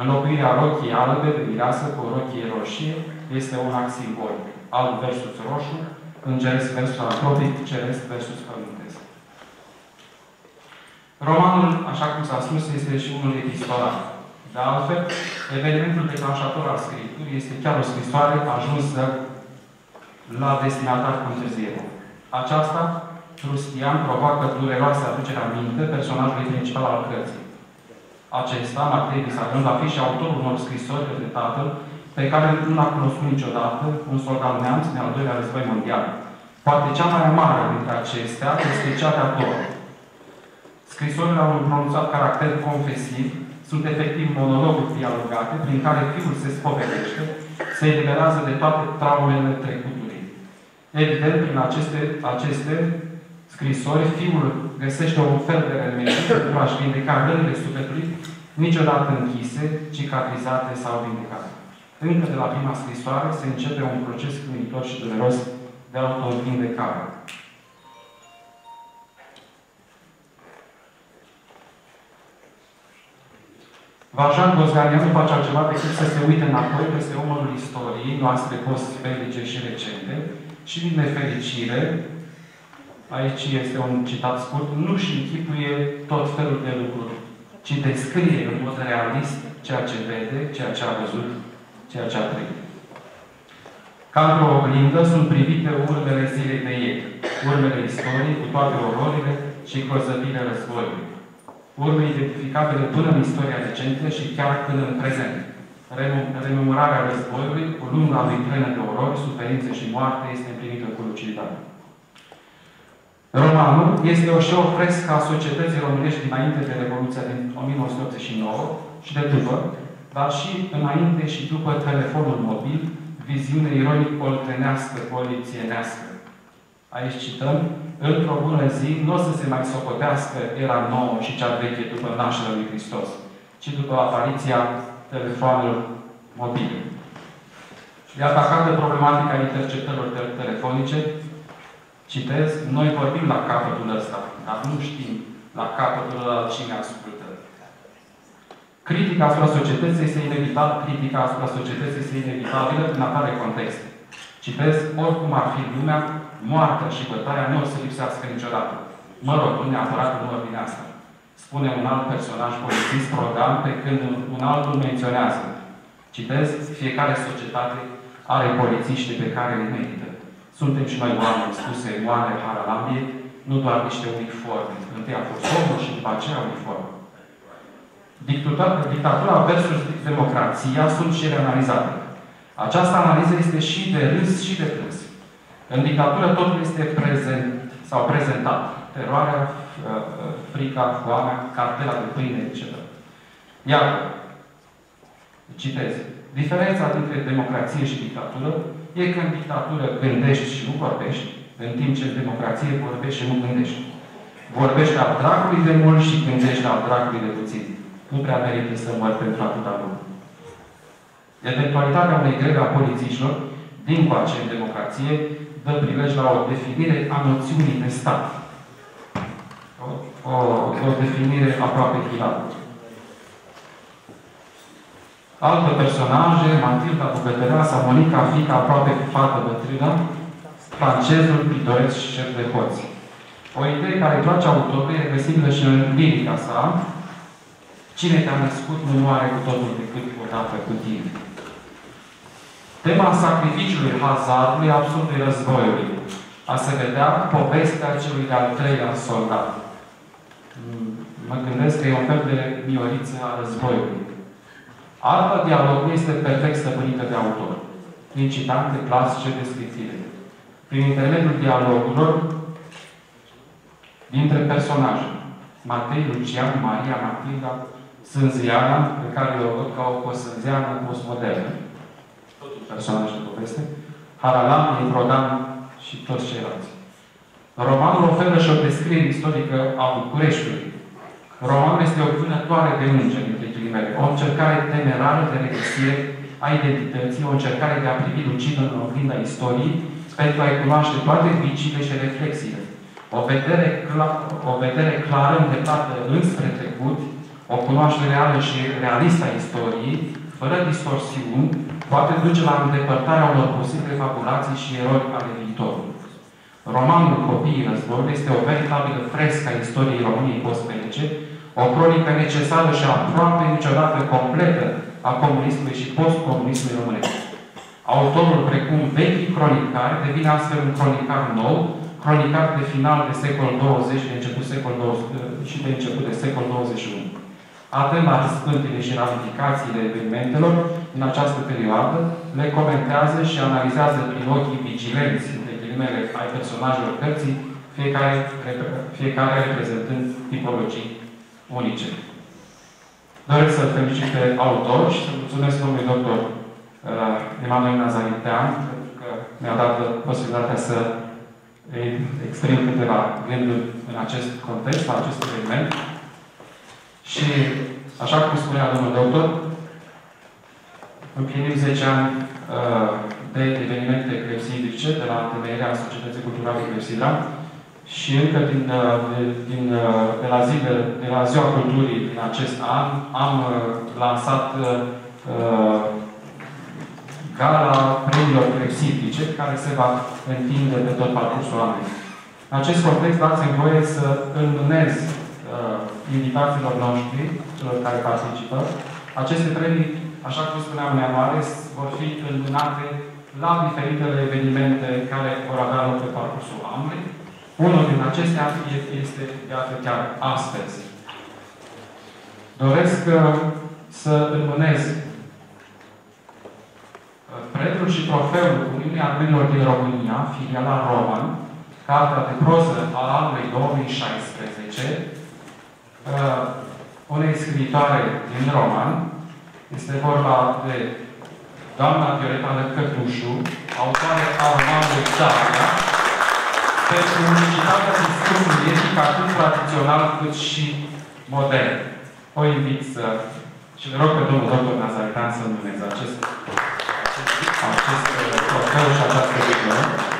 Înlocuirea rochiei albe de mireasă cu rochie roșie este un act simbolic. Alb versus roșu, îngeresc versus antropic, ceresc versus pământesc. Romanul, așa cum s-a spus, este și unul epistolar. De altfel, evenimentul declanșator al scripturii este chiar o scrisoare ajunsă la destinatar cu întârziere. Aceasta, Trustian, provoacă dureroasă aducerea aminte personajului principal al cărții. Acesta, Matei Bisarând, va fi și autorul unor scrisori către tatăl, pe care nu l-a cunoscut niciodată, un soldat neamț din al doilea război mondial. Poate cea mai mare dintre acestea este cea de-a doua. Scrisorile au un pronunțat caracter confesiv, sunt efectiv monologuri dialogate, prin care fiul se spovedește, se eliberează de toate traumele trecutului. Evident, prin aceste scrisori, fiul găsește un fel de remediu pentru a-și vindeca rănile sufletului, niciodată închise, cicatrizate sau vindecate. Încă de la prima scrisoare se începe un proces clinitor și dureros de autovindecare. Varujan Vosganian nu face altceva decât să se uite înapoi peste omul istoriei noastre post-belice și recente și, din nefericire, aici este un citat scurt, nu-și închipuie tot felul de lucruri, ci descrie în mod realist ceea ce vede, ceea ce a văzut, ceea ce a trăit. Ca într-o oglindă sunt privite urmele zilei de ieri, urmele istoriei cu toate ororile și grozăvile războiului. Urme identificabile până în istoria recentă și chiar până în prezent. Rememorarea războiului, cu lumea lui plenă de orori, suferințe și moarte, este împlinită cu luciditate. Romanul este o frescă a societății românești dinainte de Revoluția din 1989 și de după, dar și înainte și după telefonul mobil, viziune ironic oltenească, polițienească. Aici cităm, într-o bună zi, nu o să se mai socotească era nouă și cea veche după nașterea lui Hristos, ci după apariția telefonelor mobile. E atacată problematica interceptărilor telefonice. Citez, noi vorbim la capătul ăsta, dar nu știm la capătul ăla cine ascultă. Critica asupra societății este inevitabilă, prin apare context. Citez, oricum ar fi lumea, moartea și bătaia nu o să lipsească niciodată. Mă rog, nu neapărat în ordinea asta. Spune un alt personaj polițist program, pe când un altul menționează. Citez, fiecare societate are polițiști pe care îi merită. Suntem și noi oameni spuse, moare, haralambie, nu doar niște uniforme. Întâi a fost omul și după aceea uniformă. Dictatura versus democrația sunt și analizate. Această analiză este și de râs și de plâns. În dictatură totul este prezent sau prezentat. Teroarea, frica, foamea, cartela de pâine, etc. Iar, citez, diferența dintre democrație și dictatură e că în dictatură gândești și nu vorbești, în timp ce în democrație vorbești și nu gândești. Vorbești al dracului de mult și gândești al dracului de puțin. Nu prea merită să mori pentru atâta mult. Eventualitatea unei greve a polițiștilor, din coace în democrație, dă prilej la o definire a noțiunii de stat. O definire aproape chilată. Alte personaje, Matilda Bucătăreasa, Monica, fica aproape fată bătrână, francezul, pridoresc și șef de hoți. O idee care place autorului e găsibilă și în lirica sa. Cine te-a născut nu are cu totul decât odată cu tine. Tema sacrificiului, hazardului, absurdului războiului. A se vedea povestea celui de-al treilea soldat. Mă gândesc că e un fel de mioriță a războiului. Arta dialogului este perfect stăpânită de autor. Incitante, clasice, descriptive. Prin intermediul dialogurilor dintre personaje. Matei, Lucian, Maria, Matilda, Sânziana, pe care o văd ca o sânziană postmodernă. Totul persoană și de poveste, Haralam, Nitrodan și toți ceilalți. Romanul oferă și o descriere istorică a Bucureștiului. Romanul este o vânătoare de îngeri, între ghilimele, o încercare temerară de regăsire a identității, o încercare de a privi lucidă în oglinda istoriei pentru a-i cunoaște toate viciile și reflexiile. O vedere clară, îndreptată înspre trecut, o cunoaștere reală și realistă a istoriei, fără distorsiuni, poate duce la îndepărtarea unor posibile fabulații și erori ale viitorului. Romanul Copiii Războiului este o veritabilă frescă a istoriei României post-pelice, o cronică necesară și aproape niciodată completă a comunismului și post-comunismului românesc. Autorul, precum vechii cronicari, devine astfel un cronicar nou, cronicat de final de secol 20 și de început, de secol 21. Atent la răspântile și ramificațiile evenimentelor din această perioadă, le comentează și analizează prin ochii vigilenți, de ghilimele, ai personajelor cărții, fiecare reprezentând tipologii unice. Doresc să-l felicit pe autor și să mulțumesc domnului doctor Emanuel Nazaretean, pentru că mi-a dat posibilitatea să exprim câteva gânduri în acest context, la acest eveniment. Și, așa cum spunea domnul doctor, împlinim 10 ani de evenimente clepsidice, de la întemeierea Societății Culturale Clepsydra și încă de la Ziua Culturii din acest an, am lansat gala premiilor clepsidice, care se va întinde pe tot parcursul anului. În acest context, dați-mi voie să înmânez invitațiilor noștri, celor care participă. Aceste premii, așa cum spuneam în ianuarie, vor fi înmânate la diferitele evenimente care vor avea loc pe parcursul anului. Unul din acestea este, iată, chiar astăzi. Doresc să înmânez premiul și trofeul Uniunii Armenilor din România, filiala Roman, cartea de proză al anului 2016, unei scriitoare din roman. Este vorba de doamna Violeta Cătușu, autoare a romanului Blaga, pentru unicitatea discursului etic atât tradițional cât și modern. O invit să... și le rog pe domnul doctor Nazaretean să numeze acest trofeu și această lucrare.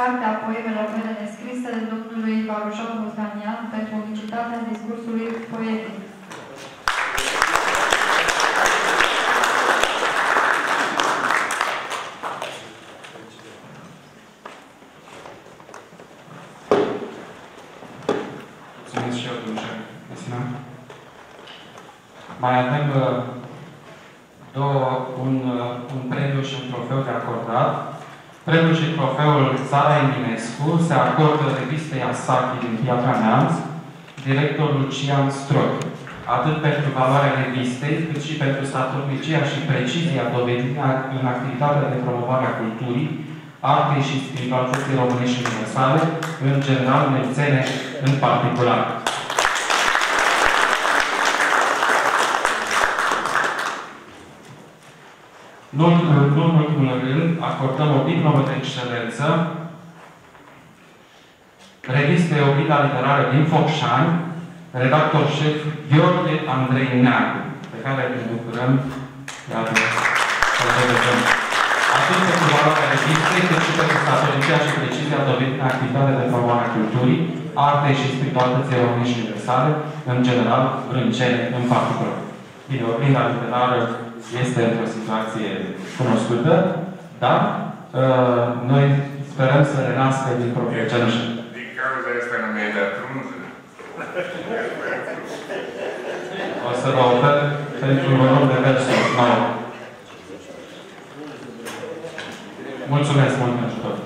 Cartea poemelor mele nescrise de domnului Varujan Vosganian pentru unicitatea discursului poetic. Mulțumesc și eu, Cristina. Mai avem un premiu și un trofeu de acordat. Premiul și trofeul Sara Eminescu se acordă revistei Sachi din Piatra Neamț, director Lucian Strochi, atât pentru valoarea revistei, cât și pentru statornicia și precizia dovedită în activitatea de promovare a culturii, artei și spiritualității românești universale, în general nemțene în particular. Nu în ultimul rând, acordăm o diplomă de excelență revistei Oglinzda Literară din Focșani, redactor șef Fiore de Neagu, pe care îl bucurăm, iar îl revedem. Atât pentru valoarea revistei, cât și pentru statornicia și precizia dovedită în activitatea de promovare a culturii, artei și spiritualității române și universale, în general, brâncene în particular. Bine, Oglinzda Literară este într-o situație cunoscută, dar noi sperăm să renască din propriocenoșă. Din cauza asta nu mi-ai dat frunză. O să vă ofer pentru un volum de versuri nou. Mulțumesc mult pentru tot.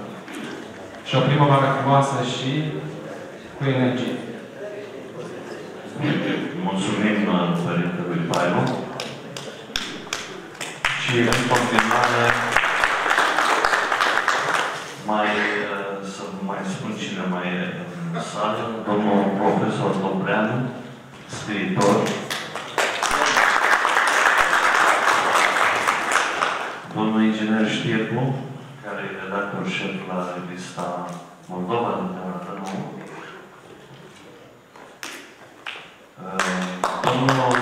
Și o primăvară frumoasă și cu energie. Mulțumim părintelui Paiu. Și în continuare să vă mai spun cine mai e în sală. Domnul profesor Dobreanu, scriitor. Domnul inginer Știrbu, care e redactor șef la revista Moldova din data nouă. Domnul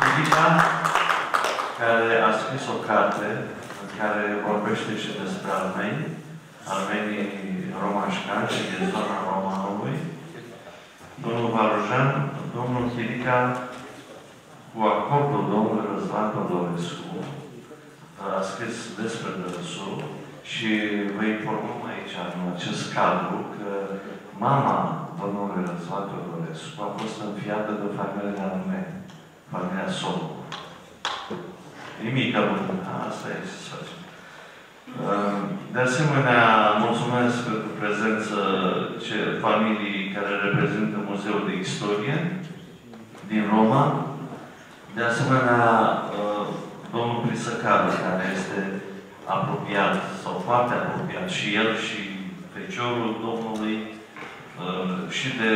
Cudica, care a scris o carte în care vorbește și despre armeni, armenii romașcani și din zona Romanului. Domnul Varujan, domnul Cudica, cu acordul domnului Răzvan Todorescu, a scris despre dânsul și vă informăm aici, în acest cadru, că mama domnului Răzvan Todorescu a fost înfiată de familia armeni, familia Solu. Nimic, asta e să facem. De asemenea, mulțumesc pentru prezență familiei care reprezintă Muzeul de Istorie din Roma. De asemenea, domnul Prisăcaru, care este apropiat, sau foarte apropiat, și el și feciorul domnului, și de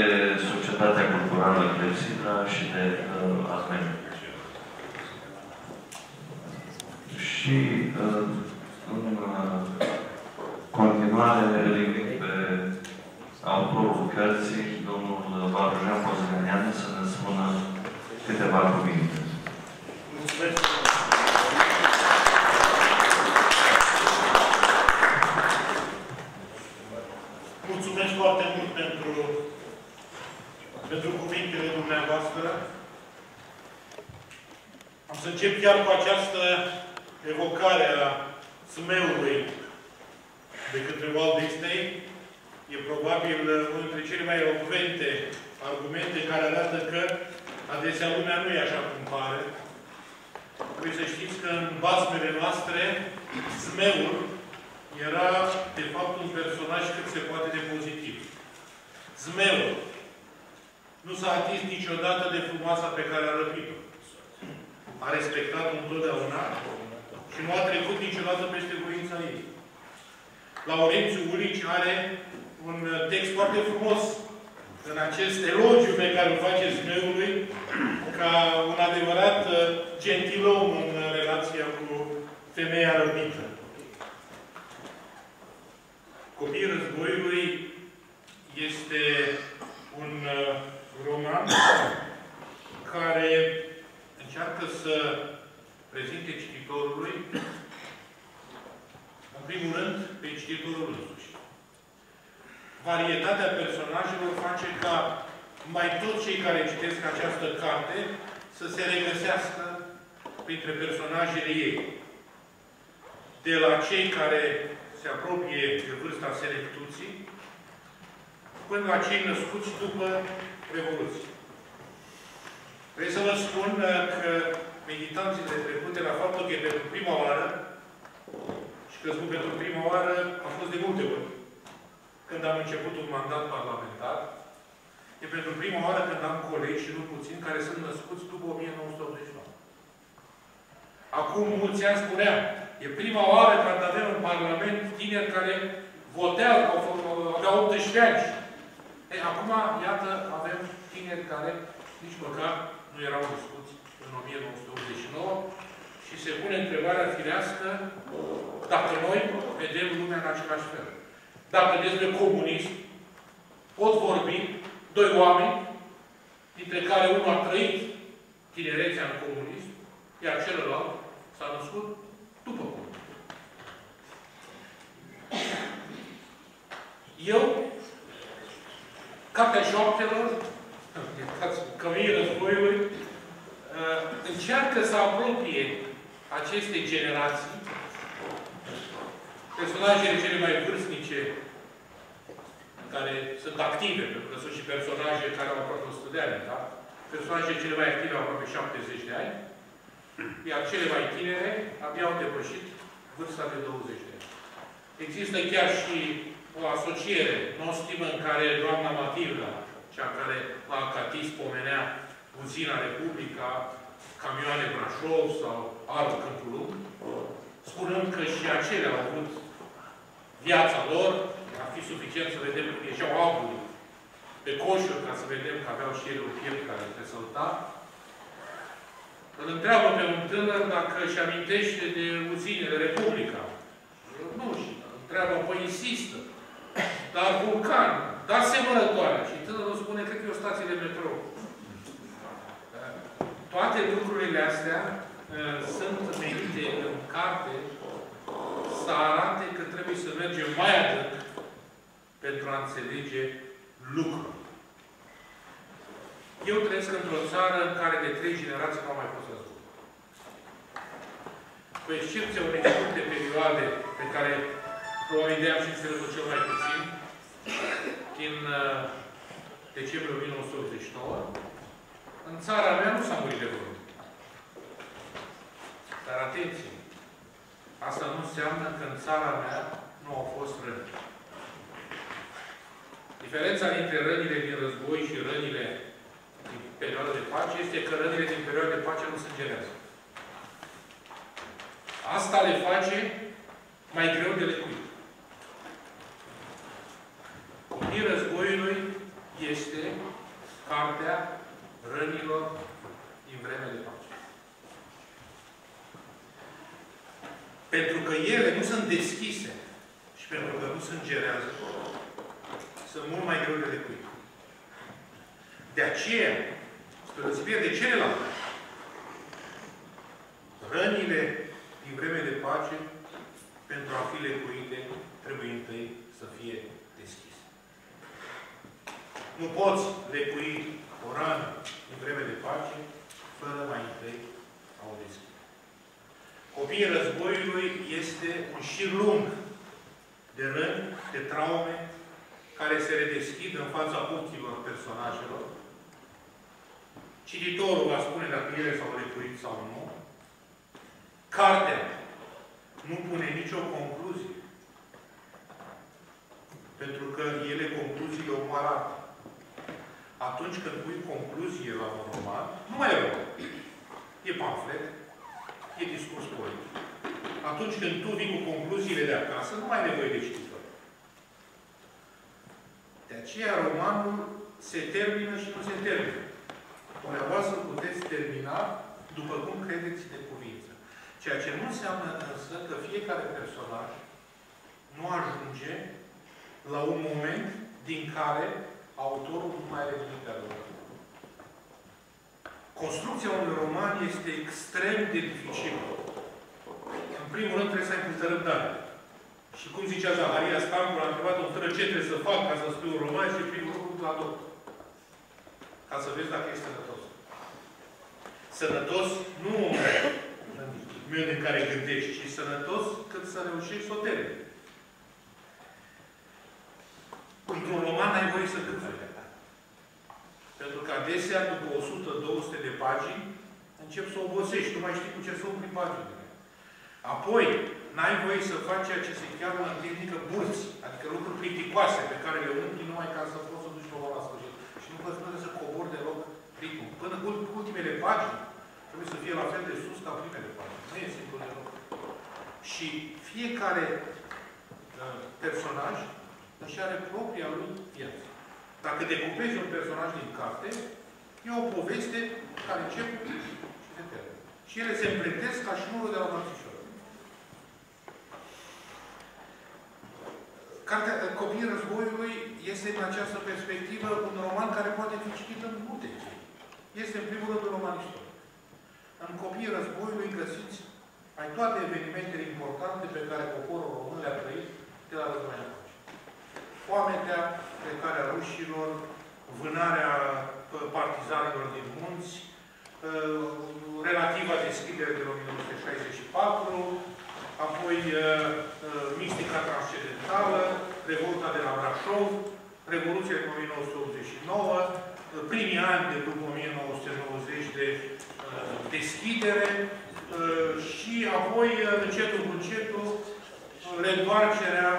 Societatea Culturală Clepsydra și de Armeni. Și în continuare revin pe autorul cărții, domnul Varujan Vosganian, să ne spună câteva cuvinte. Mulțumesc! Mulțumesc foarte mult pentru cuvintele dumneavoastră. Am să încep chiar cu această evocare a Smeului de către Walt Disney. E probabil unul dintre cele mai elocvente argumente care arată că adesea lumea nu e așa cum pare. Trebuie să știți că în basmele noastre Smeul era, de fapt, un personaj cât se poate de pozitiv. Zmeul nu s-a atins niciodată de frumoasa pe care a răpit-o. A respectat-o întotdeauna și nu a trecut niciodată peste voința ei. Laurențiu Ulici are un text foarte frumos în acest elogiu pe care îl face Zmeului ca un adevărat gentilom în relația cu femeia răpită. Copiii Războiului este un roman care încearcă să prezinte cititorului, în primul rând, pe cititorul însuși. Varietatea personajelor face ca mai toți cei care citesc această carte să se regăsească printre personajele ei. De la cei care se apropie de vârsta selectuții, până la cei născuți după Revoluție. Trebuie să vă spun că militanții de trecute, la faptul că e pentru prima oară, și că spun pentru prima oară, a fost de multe ori, când am început un mandat parlamentar, e pentru prima oară când am colegi, și nu puțin, care sunt născuți după 1989. Acum mulți ani spuneam, e prima oară când avem în Parlament tineri care votează, aveau 18 ani. Ei, acum, iată, avem tineri care nici măcar nu erau născuți în 1989 și se pune întrebarea firească dacă noi vedem lumea în același fel. Dacă despre comunism pot vorbi doi oameni, dintre care unul a trăit tinerețea în comunism, iar celălalt s-a născut după cum. Eu, Cartea Șoaptelor, Copiii Războiului, încearcă să apropie aceste generații personajele cele mai vârstnice care sunt active, pentru că sunt și personaje care au aproape 100 de ani, da? Personajele cele mai active au aproape 70 de ani, iar cele mai tinere abia au depășit vârsta de 20 de ani. Există chiar și o asociere nostimă în care doamna Matilda, cea care la Acatis pomenea Uzina Republica, Camioane Brașov sau Arul Câmpul Lung, spunând că și acelea au avut viața lor, ar fi suficient să vedem că ieșeau aburii pe coșuri, ca să vedem că aveau și ele o piept care trebuie să-l da. Îl întreabă pe un tânăr dacă își amintește de uzinele Republica. Nu știu. Întreabă, păi insistă. Dar Vulcan, dar semănătoare. Și tânărul spune, cred că e o stație de metrou. Toate lucrurile astea sunt menite în carte să arate că trebuie să mergem mai adânc pentru a înțelege lucruri. Eu trăiesc într-o țară în care de 3 generații nu am mai fost răzut. Cu excepția unei multe perioade pe care probabil de am și înțeles-o cel mai puțin, din decembrie 1989, în țara mea nu s-a murit de vreo. Dar atenție! Asta nu înseamnă că în țara mea nu au fost răni. Diferența dintre rănile din război și rănile din perioada de pace este că rănile din perioada de pace nu sângerează. Asta le face mai greu de lecuit. Copiii Războiului este cartea rănilor din vremea de pace. Pentru că ele nu sunt deschise și pentru că nu sângerează, sunt mult mai greu de lecuit. De aceea, spre deosebire de celelalte, rănile din vreme de pace, pentru a fi lecuite, trebuie întâi să fie deschise. Nu poți lecui o rană din vreme de pace, fără mai întâi a o deschide. Copiii Războiului este un șir lung de răni, de traume, care se redeschid în fața ochilor personajelor. Cititorul va spune dacă ele s-au lecuit sau nu. Cartea nu pune nicio concluzie. Pentru că ele concluziile o arată. Atunci când pui concluzie la un roman, nu mai e roman. E pamflet, e discurs politic. Atunci când tu vii cu concluziile de acasă, nu mai ai nevoie de știți. De aceea romanul se termină și nu se termină. Dumneavoastră puteți termina după cum credeți de cuvință. Ceea ce nu înseamnă însă că fiecare personaj nu ajunge la un moment din care autorul nu mai are nimic de adevărat. Construcția unui roman este extrem de dificilă. În primul rând trebuie să ai multă răbdare. Și cum zicea Zaharia Stancul, a întrebat un tânăr ce trebuie să fac ca să scriu un roman și primul lucru la doctor. Ca să vezi dacă ești sănătos. Sănătos nu în momentul în care gândești, ci sănătos cât să reușești să o termini. Într-un roman ai voie să cântări. Pentru că adesea, după 100-200 de pagini, începi să obosești. Nu mai știi cu ce să umpli paginile. Apoi, n-ai voie să faci ceea ce se cheamă în tehnică burți. Adică lucruri plicticoase pe care le umpli numai ca să poți să duci roman la sfârșit. Și nu poți să cobori deloc ritmul. Până cu ultimele pagini trebuie să fie la fel de sus ca primele pagini. Nu e simplu deloc. Și fiecare personaj își are propria lui viață. Dacă decupezi un personaj din carte, e o poveste care începe și se termină. Și ele se împlintesc ca șnurul de la mărțișor. Cartea Copiii Războiului este, în această perspectivă, un roman care poate fi citit în multe timp. Este, în primul rând, un roman istoric. În Copiii Războiului găsiți mai toate evenimentele importante pe care poporul român le-a trăit de la războiul încoace. Foamea, plecarea rușilor, vânarea partizanilor din munți, relativa deschidere de 1964, apoi mistica transcendentală, revolta de la Brașov, Revoluția din 1989, primii ani de după 1990 de deschidere și apoi, încetul cu încetul, reîntoarcerea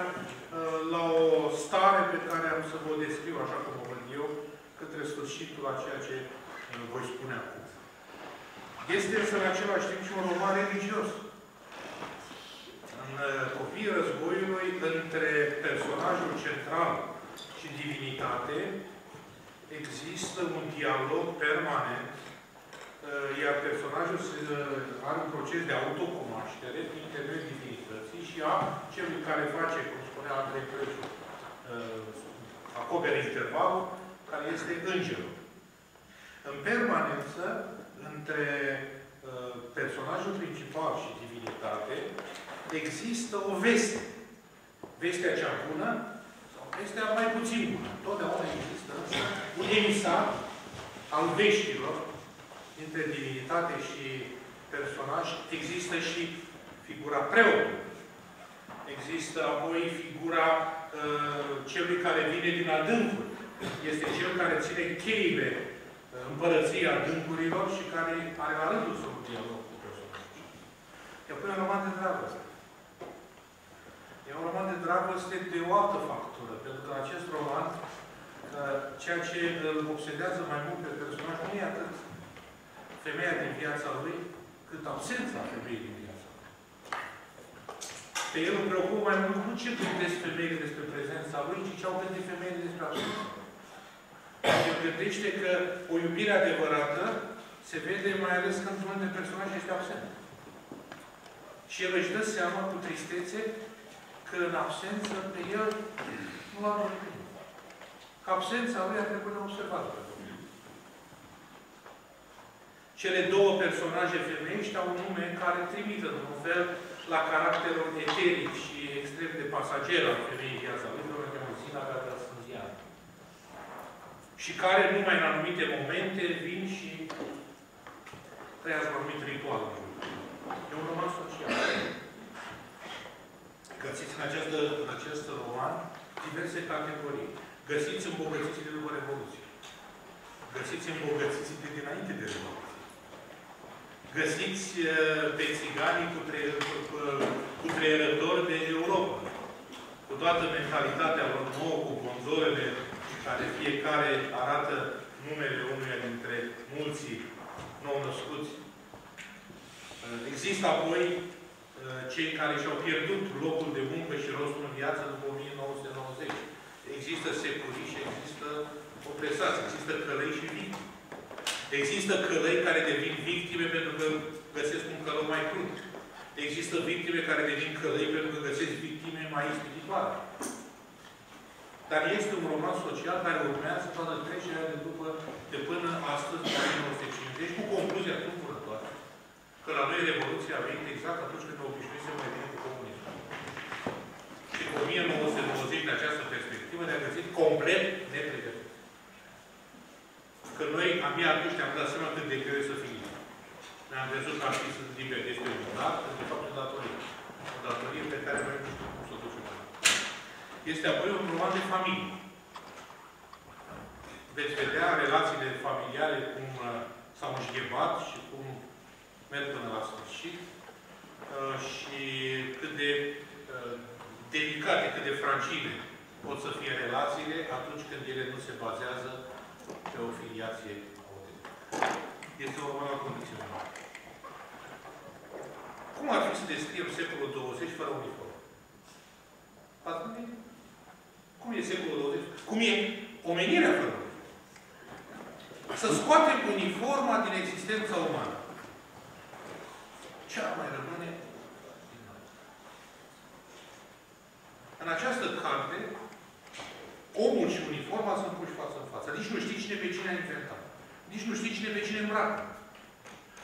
la o stare pe care am să vă descriu, așa cum o văd eu, către sfârșitul a ceea ce voi spune acum. Este însă în același timp și un roman religios. În Copiii Războiului, între personajul central și divinitate, există un dialog permanent, iar personajul are un proces de autocunoaștere prin intermediul divinității și a celui care face, cum spunea Andrei Prețu, acoperă intervalul, care este îngerul. În permanență, între personajul principal și divinitate, există o veste. Vestea cea bună, sau vestea mai puțin bună. Totdeauna există un emisar al veștilor. Între divinitate și personaj există și figura preotului. Există apoi figura celui care vine din adâncuri. Este cel care ține cheile împărăției adâncurilor și care are la rândul său un dialog cu personajul. E apoi un roman de dragoste. E un roman de dragoste de o altă factură, pentru că acest roman, ceea ce îl obsedează mai mult pe personaj, nu e atât femeia din viața lui, cât absența femeii din viața lui. Pe el îl preocupă mai mult nu ce gândesc femeile despre prezența lui, ci ce au gândit femeile despre absența lui. El gândește că o iubire adevărată se vede mai ales când unul de personaj este absent. Și el își dă seama cu tristețe că în absență pe el nu l-a dorit. Că absența lui a trebuit observată. Cele două personaje femeiești au un nume care trimită, în un fel, la caracterul eteric și extrem de pasager al femeii viața lui, de Muzina, Gadrasânziană. Și care, numai în anumite momente, vin și trăiază anumit ritual. E un roman social. Găsiți în acest roman diverse categorii. Găsiți îmbogățiții de după Revoluție. Găsiți îmbogățiții de dinainte de Revoluție. Găsiți pe țiganii cutreierători de Europa. Cu toată mentalitatea lor nouă, cu bonzorele care fiecare arată numele unuia dintre mulții nou-născuți. Există apoi cei care și-au pierdut locul de muncă și rostul în viață după 1990. Există securii și există opresați. Există călăi și vii. Există călăi care devin victime pentru că găsesc un călău mai crud. Există victime care devin călăi pentru că găsesc victime mai spirituale. Dar este un roman social care urmează toată trecerea de până astăzi, în 1950, cu concluzia tulburătoare că la noi Revoluția a venit exact atunci când ne obișnuisem mai bine cu comunismul. Și cu 1920, din această perspectivă, ne-a găsit complet nepregătit. Că noi, abia atunci, ne-am dat seama cât de greu e să fim. Ne-am crezut că am fi să liberi despre un dat, pentru că e o datorie. O datorie pe care noi nu știu cum să o ducem. Este apoi un roman de familie. Veți vedea relațiile familiale cum s-au înșghebat și cum merg până la sfârșit. Și cât de delicate, cât de fragile pot să fie relațiile atunci când ele nu se bazează pe o filiație autentică. Este o romană condițională. Cum ar fi să descriem secolul 20 fără uniformă? Ați gândit? Cum e secolul 20? Cum e omenirea fără uniformă? Să scoatem uniforma din existența umană. Ce ar mai rămâne din noi? În această carte, omul și uniforma sunt puși față în față. Nici nu știi cine pe cine a inventat. Nici nu știi cine pe cine îmbracă.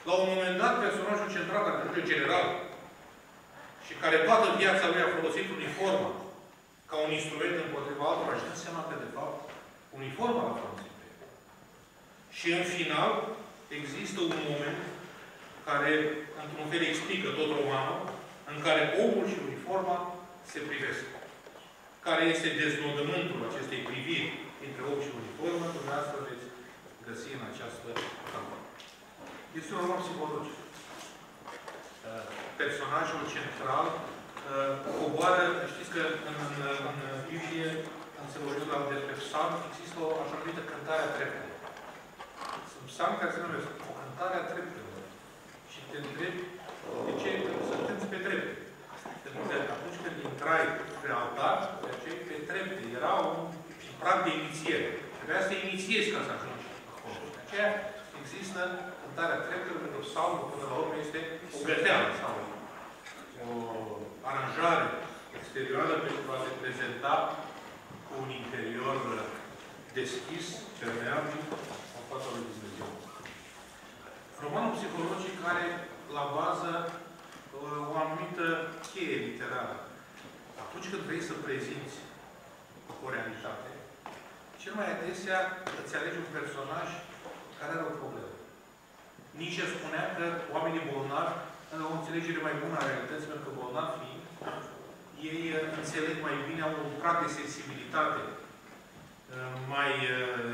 La un moment dat, personajul central, care nu e general, și care toată viața lui a folosit uniforma ca un instrument împotriva altora, și dă seama că, de fapt, uniforma l-a folosit pe el. Și, în final, există un moment care, într-un fel, explică tot romanul, în care omul și uniforma se privesc. Care este deznodământul acestei priviri între om și uniformă, dumneavoastră veți găsi în această campanie. Este un roman psihologic. Personajul central coboară, știți că în Biblie, în Sărăgăravei de Brăileanu, există o așa numită cântare a treptelor. Sunt psalmi care se numesc o cântare a treptelor. Și te întrebi de ce să cânti pe trepte. Pentru că atunci când intrai pe altar, de aceea pe trepte era un prag de inițiere. Trebuia să inițiezi ca să ajungi acolo. De aceea există cântarea treptelor, pentru că psalmul, până la urmă, este o găteală sau o aranjare exterioară pentru a reprezenta cu un interior deschis, permeabil, a fața lui Dumnezeu. Romanul psihologic are la bază o anumită cheie literară. Atunci când vrei să prezinți o realitate, cel mai adesea îți alegi un personaj care are o problemă. Nietzsche spunea că oamenii bolnavi au o înțelegere mai bună a realității, pentru că bolnavi fiind, ei înțeleg mai bine, au un grad de sensibilitate mai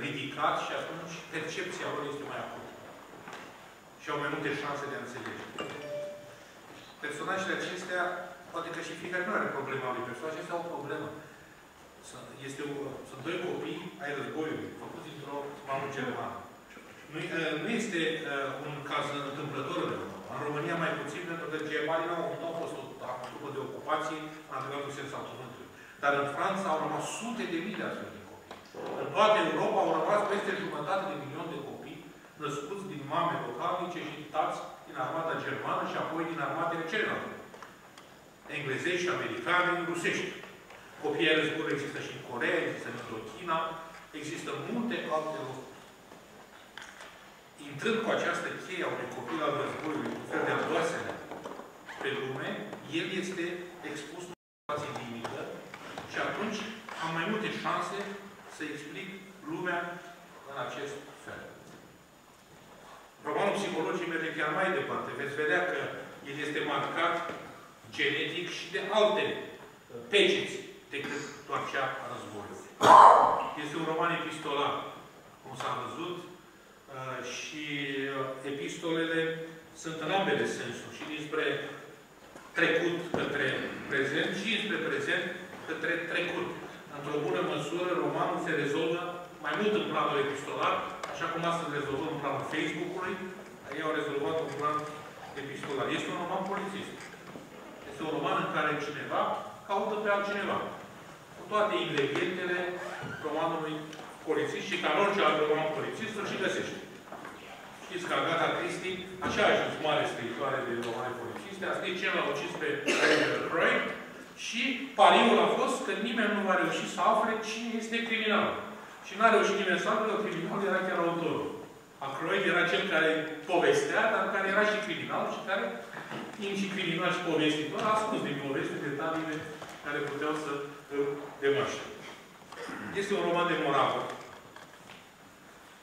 ridicat și atunci percepția lor este mai acută. Și au mai multe șanse de a înțelege. Personajele acestea, poate că și fiecare nu are problema lui, personajele acestea au o problemă. Sunt doi copii ai războiului, făcuți dintr-o mamă germană. Nu este un caz întâmplător de urmă. În România mai puțin, pentru că germanii nu au fost după de ocupație, în adevăratul sens al cuvântului. Dar în Franța au rămas sute de mii de astfel de copii. În toată Europa au rămas peste jumătate de milion de copii născuți din mame localnice și tați din armata germană și apoi din armatele celelalte. Englezești, americani, rusești. Copiii ai războiului există și în Coreea, există în Indochina, există multe alte locuri. Intrând cu această cheie a unui copil al războiului, un fel de al doaselea pe lume, el este expus în o situație limită și atunci am mai multe șanse să explic lumea în acest fel. Romanul psihologic merge chiar mai departe. Veți vedea că el este marcat genetic și de alte peceți decât doar cea a războiului. Este un roman epistolar, cum s-a văzut, și epistolele sunt în ambele sensuri, și dinspre trecut către prezent, și dinspre prezent către trecut. Într-o bună măsură, romanul se rezolvă mai mult în planul epistolar, așa cum astăzi rezolvă în planul Facebook-ului, ei au rezolvat un plan epistolar. Este un roman polițist. Este un roman în care cineva caută pe altcineva. Cu toate ingredientele romanului polițist și ca în orice alt roman polițist, îl și găsește. Știți că Agatha Christie, așa a ajuns mare scriitoare de romane polițiste, a scris cel mai ucis pe Roy și pariul a fost că nimeni nu va reuși să afle cine este criminal. Și n-a reușit nimeni să afle că criminal era chiar autorul. Acroid era cel care povestea, dar care era și criminal și care, fiind și criminal și povestitor, a ascuns din poveste detaliile care puteau să demaște. Este un roman de moravă.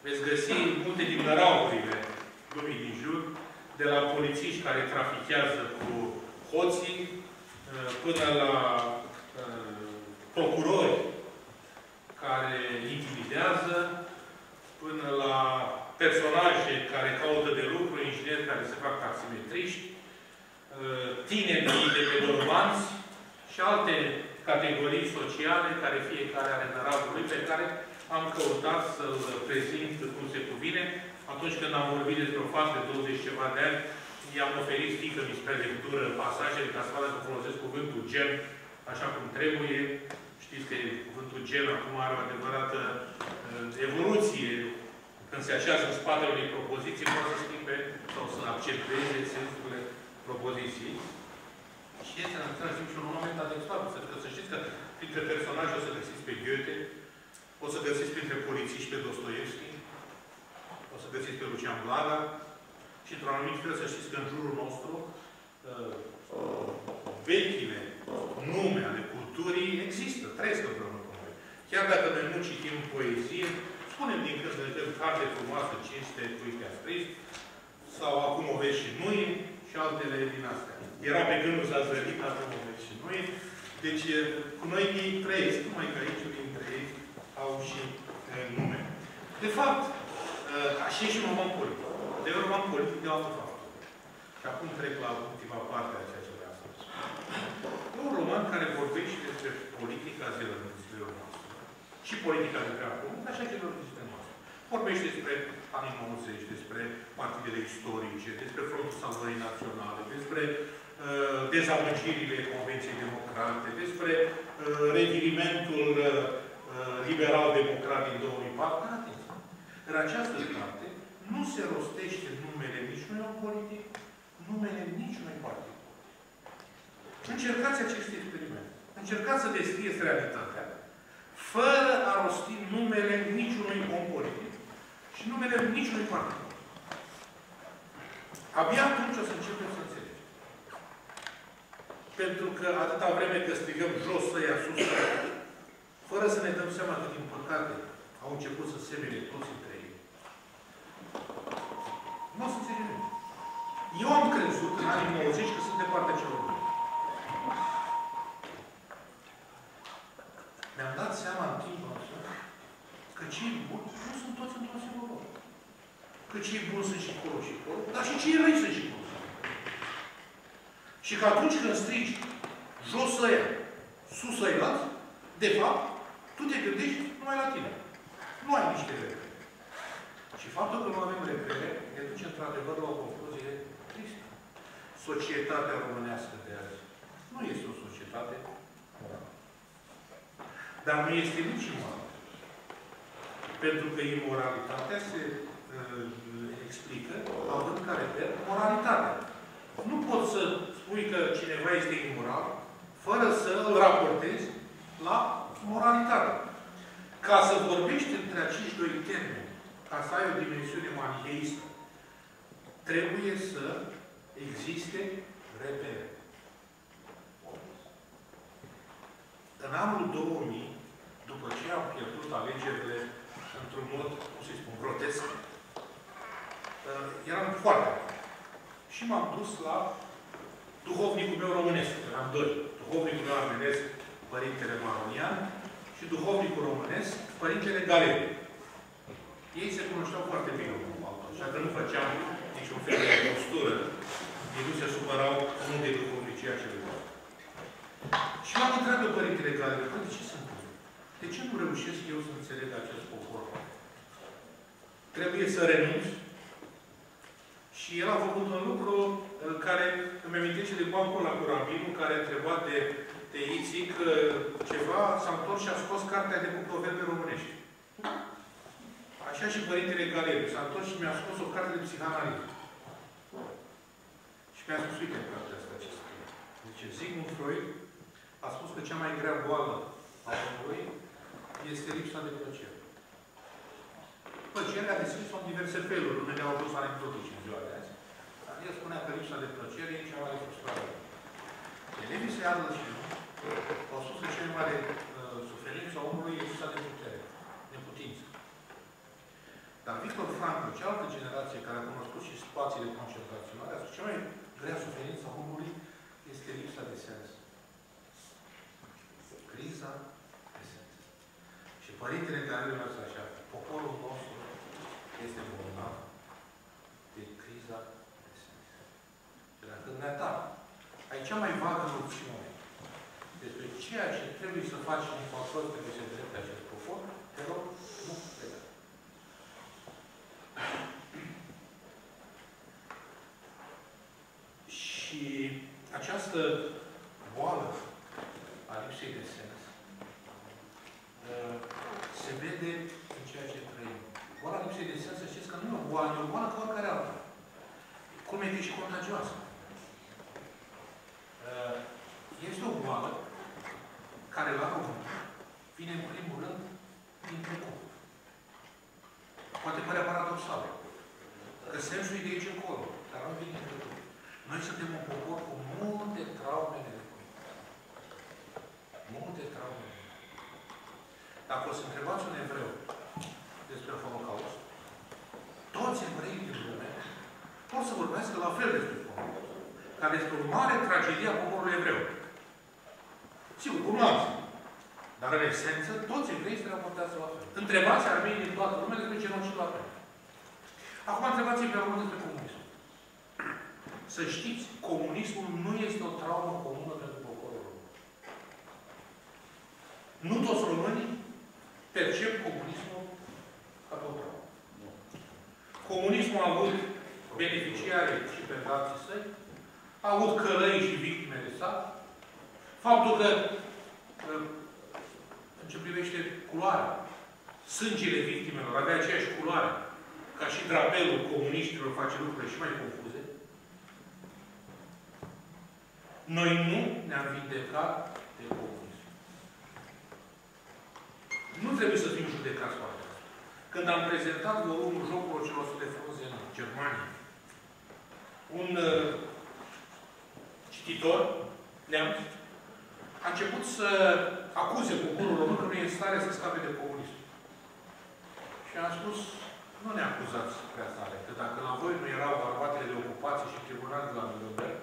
Veți găsi multe din lăraurile lumii din jur, de la polițiști care trafichează cu hoții, până la procurori care intimidează, până la personaje care caută de lucru, ingineri care se fac taximetriști, tinerii de pe dormanți și alte categorii sociale care fiecare are năravul lui, pe care am căutat să-l prezint cum se cuvine. Atunci când am vorbit despre o fată de 20 ceva de ani, i-am oferit fiică-mi spre lectură pasajele ca să vadă că folosesc cuvântul gen așa cum trebuie. Știți că cuvântul gen acum are o adevărată evoluție. Când se așează în spatele unei propoziții, poate să schimbe sau să accepteze sensurile propoziției. Și este în același timp și un moment adecvat. Pentru că să știți că printre personaje o să găsiți pe Goethe, o să găsiți printre polițiști pe Dostoievski, o să găsiți pe Lucian Blaga și într-un anumit fel să știți că în jurul nostru vechile nume ale culturii există, trăiesc împreună cu noi. Chiar dacă noi nu citim poezie, spunem din când în când carte frumoasă, cinste, cu ea scris, sau acum o vezi și mâine, și și altele din astea. Era pe gândul zazărit, acum o vezi și noi. Deci, cu noi ei trăiesc, numai că aici dintre ei au și nume. De fapt, așa e și Roman Culp. De Roman Culp, de altă fapt. Și acum trec la ultima parte a ceea ce vreau să spun. E un roman care vorbește despre politica zilor noastre. Și politica de pe acum, dar și a celor noastre. Vorbește despre anii 90, despre partidele istorice, despre Frontul Salvării Naționale, despre dezamăgirile Convenției Democrante, despre Regimentul Liberal-Democrat din 2004. Atenție! În această carte nu se rostește numele niciunui politic, numele niciunui partid. Încercați acest experiment. Încercați să descrieți realitatea fără a rosti numele niciunui om politic și numele niciunui partid. Abia atunci o să începem să înțelegem. Pentru că atâta vreme că strigăm jos să ia sus, fără să ne dăm seama că, din păcate, au început să semene toți între ei. Nu o să înțelegem. Eu am crezut în anii 90 că sunt de partea celorlalți. Mi-am dat seama în timpul acesta că cei buni nu sunt toți într-un singur loc. Că cei buni sunt și colo și colo, dar și cei răi sunt și colo. Și că atunci când strigi jos ăia, sus ăia lați, de fapt, tu te gândești numai la tine. Nu ai niște repere. Și faptul că nu avem repere ne duce într-adevăr la o concluzie tristă. Societatea românească de azi nu este o societate morală. Dar nu este nici imorală. Pentru că imoralitatea se explică având ca reper moralitatea. Nu poți să spui că cineva este imoral fără să îl raportezi la moralitate. Ca să vorbești între acești doi termeni, ca să ai o dimensiune manicheistă, trebuie să existe repere. În anul 2000, după ce am pierdut alegerile într-un mod, cum să-i spun, grotesc, eram foarte mare. Și m-am dus la duhovnicul meu românesc. Eram doi. Duhovnicul meu armenesc, părintele Maronian, și duhovnicul românesc, părintele Galeu. Ei se cunoșteau foarte bine unul cu altul. Așa că nu făceam niciun fel de postură. Ei nu se supărau unul de duhovnicia celuilalt. Și m-am întrebat pe părintele Galeu, de ce sunt eu? De ce nu reușesc eu să înțeleg acest popor? Trebuie să renunț. Și el a făcut un lucru care îmi amintește de bancul la Curabinul, care întreba de Itzic ceva, s-a întors și a scos cartea de bucloverbe românești. Așa și părintele Galeu. S-a întors și mi-a scos o carte de psihanaliză. Și mi-a spus, uite, cartea asta ce scrie. Zice, Sigmund Freud a spus că cea mai grea boală a omului este lipsa de plăcere. Plăcerea, deschis, sunt diverse feluri. Unele au fost anecdotice în ziua de azi. Dar el spunea că lipsa de plăcere e cea mai frustrare. Elevii se ardă și nu. Au spus că cea mai mare suferință a omului e lipsa de putere. Neputință. Dar Victor Frankl, cealaltă generație care a cunoscut și spațiile concentraționale, a spus că cea mai grea suferință a omului este lipsa de sens. Criza de sens. Și părintele care le-a spus așa, poporul nostru este bolnav de criza de sens. Și dacă dumneata ai cea mai vagă noțiune despre ceea ce trebuie să faci în față pentru să îndrepte acest popor, te rog, nu te da. Și această boală a lipsei de sens se vede în ceea ce trăim. Boala lipsei de sens, să știți că nu e o boală, e o boală ca oricare altă. Cum e și contagioasă. Este o boală care la român vine în primul rând din trecut. Poate părea paradoxal. Că sensul e de aici încolo, dar nu vine din trecut. Noi suntem un popor cu multe traume de trecut. Multe traume. Dacă o să întrebați un evreu despre Holocaust, toți evreii din lume pot să vorbească la fel despre Holocaust. care este o mare tragedie a poporului evreu. Sigur, urmați. Dar, în esență, toți evreii se raportează la fel. Întrebați armenii din toată lumea despre genocidul armenilor. Acum întrebați-i pe urmă despre comunism. Să știți, comunismul nu este o traumă comună pentru poporul român. Nu toți românii percep comunismul ca pe o traumă. Comunismul a avut beneficiare și pe alții săi, a avut călăi și victimele sale. Faptul că în ce privește culoarea, sângele victimelor avea aceeași culoare ca și drapelul comuniștilor face lucrurile și mai confuze. Noi nu ne-am vindecat de comunism. Nu trebuie să fim judecați oameni. Când am prezentat volumul Jocul celor de Froze în Germania, un cititor neamț a început să acuze poporul român că nu e în stare să scape de comunism. Și am spus, nu ne acuzați prea tare, că dacă la voi nu erau armatele de ocupație și tribunale de la Nuremberg,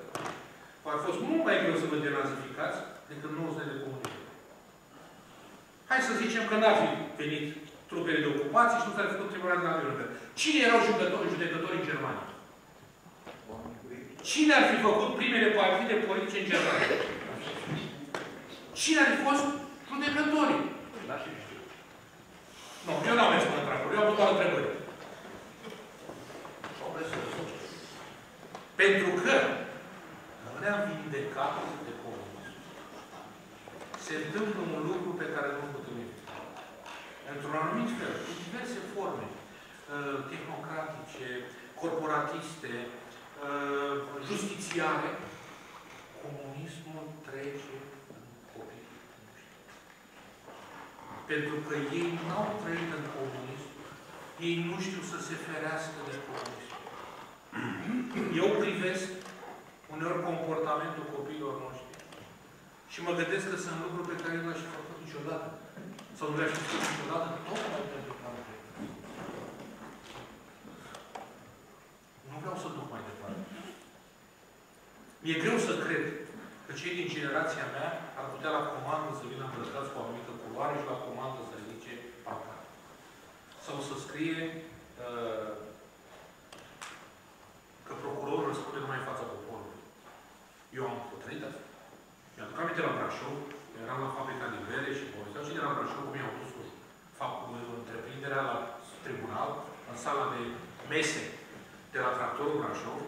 v-ar fost mult mai greu să vă denazificați decât 90 de comunism. Hai să zicem că n-ar fi venit trupele de ocupație și nu s-ar fi făcut tribunale de la Nuremberg. Cine erau judecători în Germania? Cine ar fi făcut primele partide politice în Germania? Cine ar fi fost judecătorii? Da, și știu. Nu, eu n-am mers până tracul. Eu am putut la întrebări. Pentru că nu ne-am vindecat de comunism. Se întâmplă un lucru pe care nu-l putem evita. Într-un anumit fel, în diverse forme tehnocratice, corporatiste, justițiale, comunismul trece pentru că ei n-au trăit în comunism. Ei nu știu să se ferească de comunism. Eu privesc uneori comportamentul copiilor noștri și mă gândesc că sunt lucruri pe care nu le-aș fi făcut niciodată. Sau nu le-aș fi făcut niciodată, tocmai pentru că am trăit. Nu vreau să duc mai departe. Mi-e greu să cred că cei din generația mea ar putea la comandă să vină îmbrăcați cu o anumită culoare și la comandă să ridice pancarta. Sau să scrie că procurorul răspunde numai în fața poporului. Eu am potrivit asta. Mi-aduc aminte la Brașov, eram la fabrica de vere și povesteau cine era la Brașov, cum i-au dus cu întreprinderea la tribunal, în sala de mese de la Tractorul Brașov,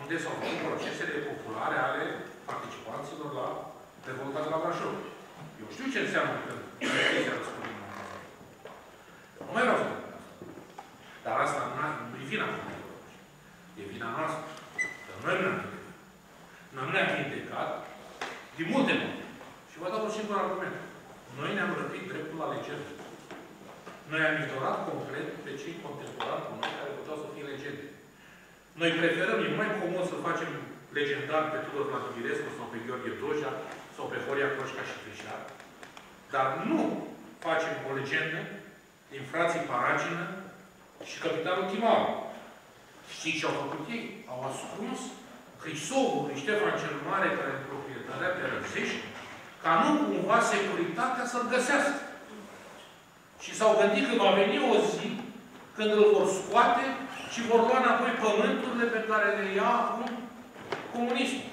unde s-au făcut procesele populare ale participanților la revolta de la Brașov. Eu știu ce înseamnă când se răspunde. Nu mai vreau să spun asta. Dar asta nu-i vina copiilor. E vina noastră. Dar noi nu ne-am vindecat. Noi nu ne-am vindecat din multe motive. Și vă dau un singur argument. Noi ne-am răpit dreptul la legende. Noi am ignorat complet pe cei contemporani cu noi care puteau să fie legende. Noi preferăm, e mai comod să facem legendar pe Tudor Vladimirescu sau pe Gheorghe Doja sau pe Horia Croșca și Crișar. Dar nu facem o legendă din frații Paragină și capitanul Timaru. Știți ce au făcut ei? Au ascuns Hrisovul lui Ștefan cel Mare, care în proprietatea pe Răzești, ca nu cumva securitatea să-l găsească. Și s-au gândit că va veni o zi când îl vor scoate și vor lua înapoi pământurile pe care le ia acum comunismul.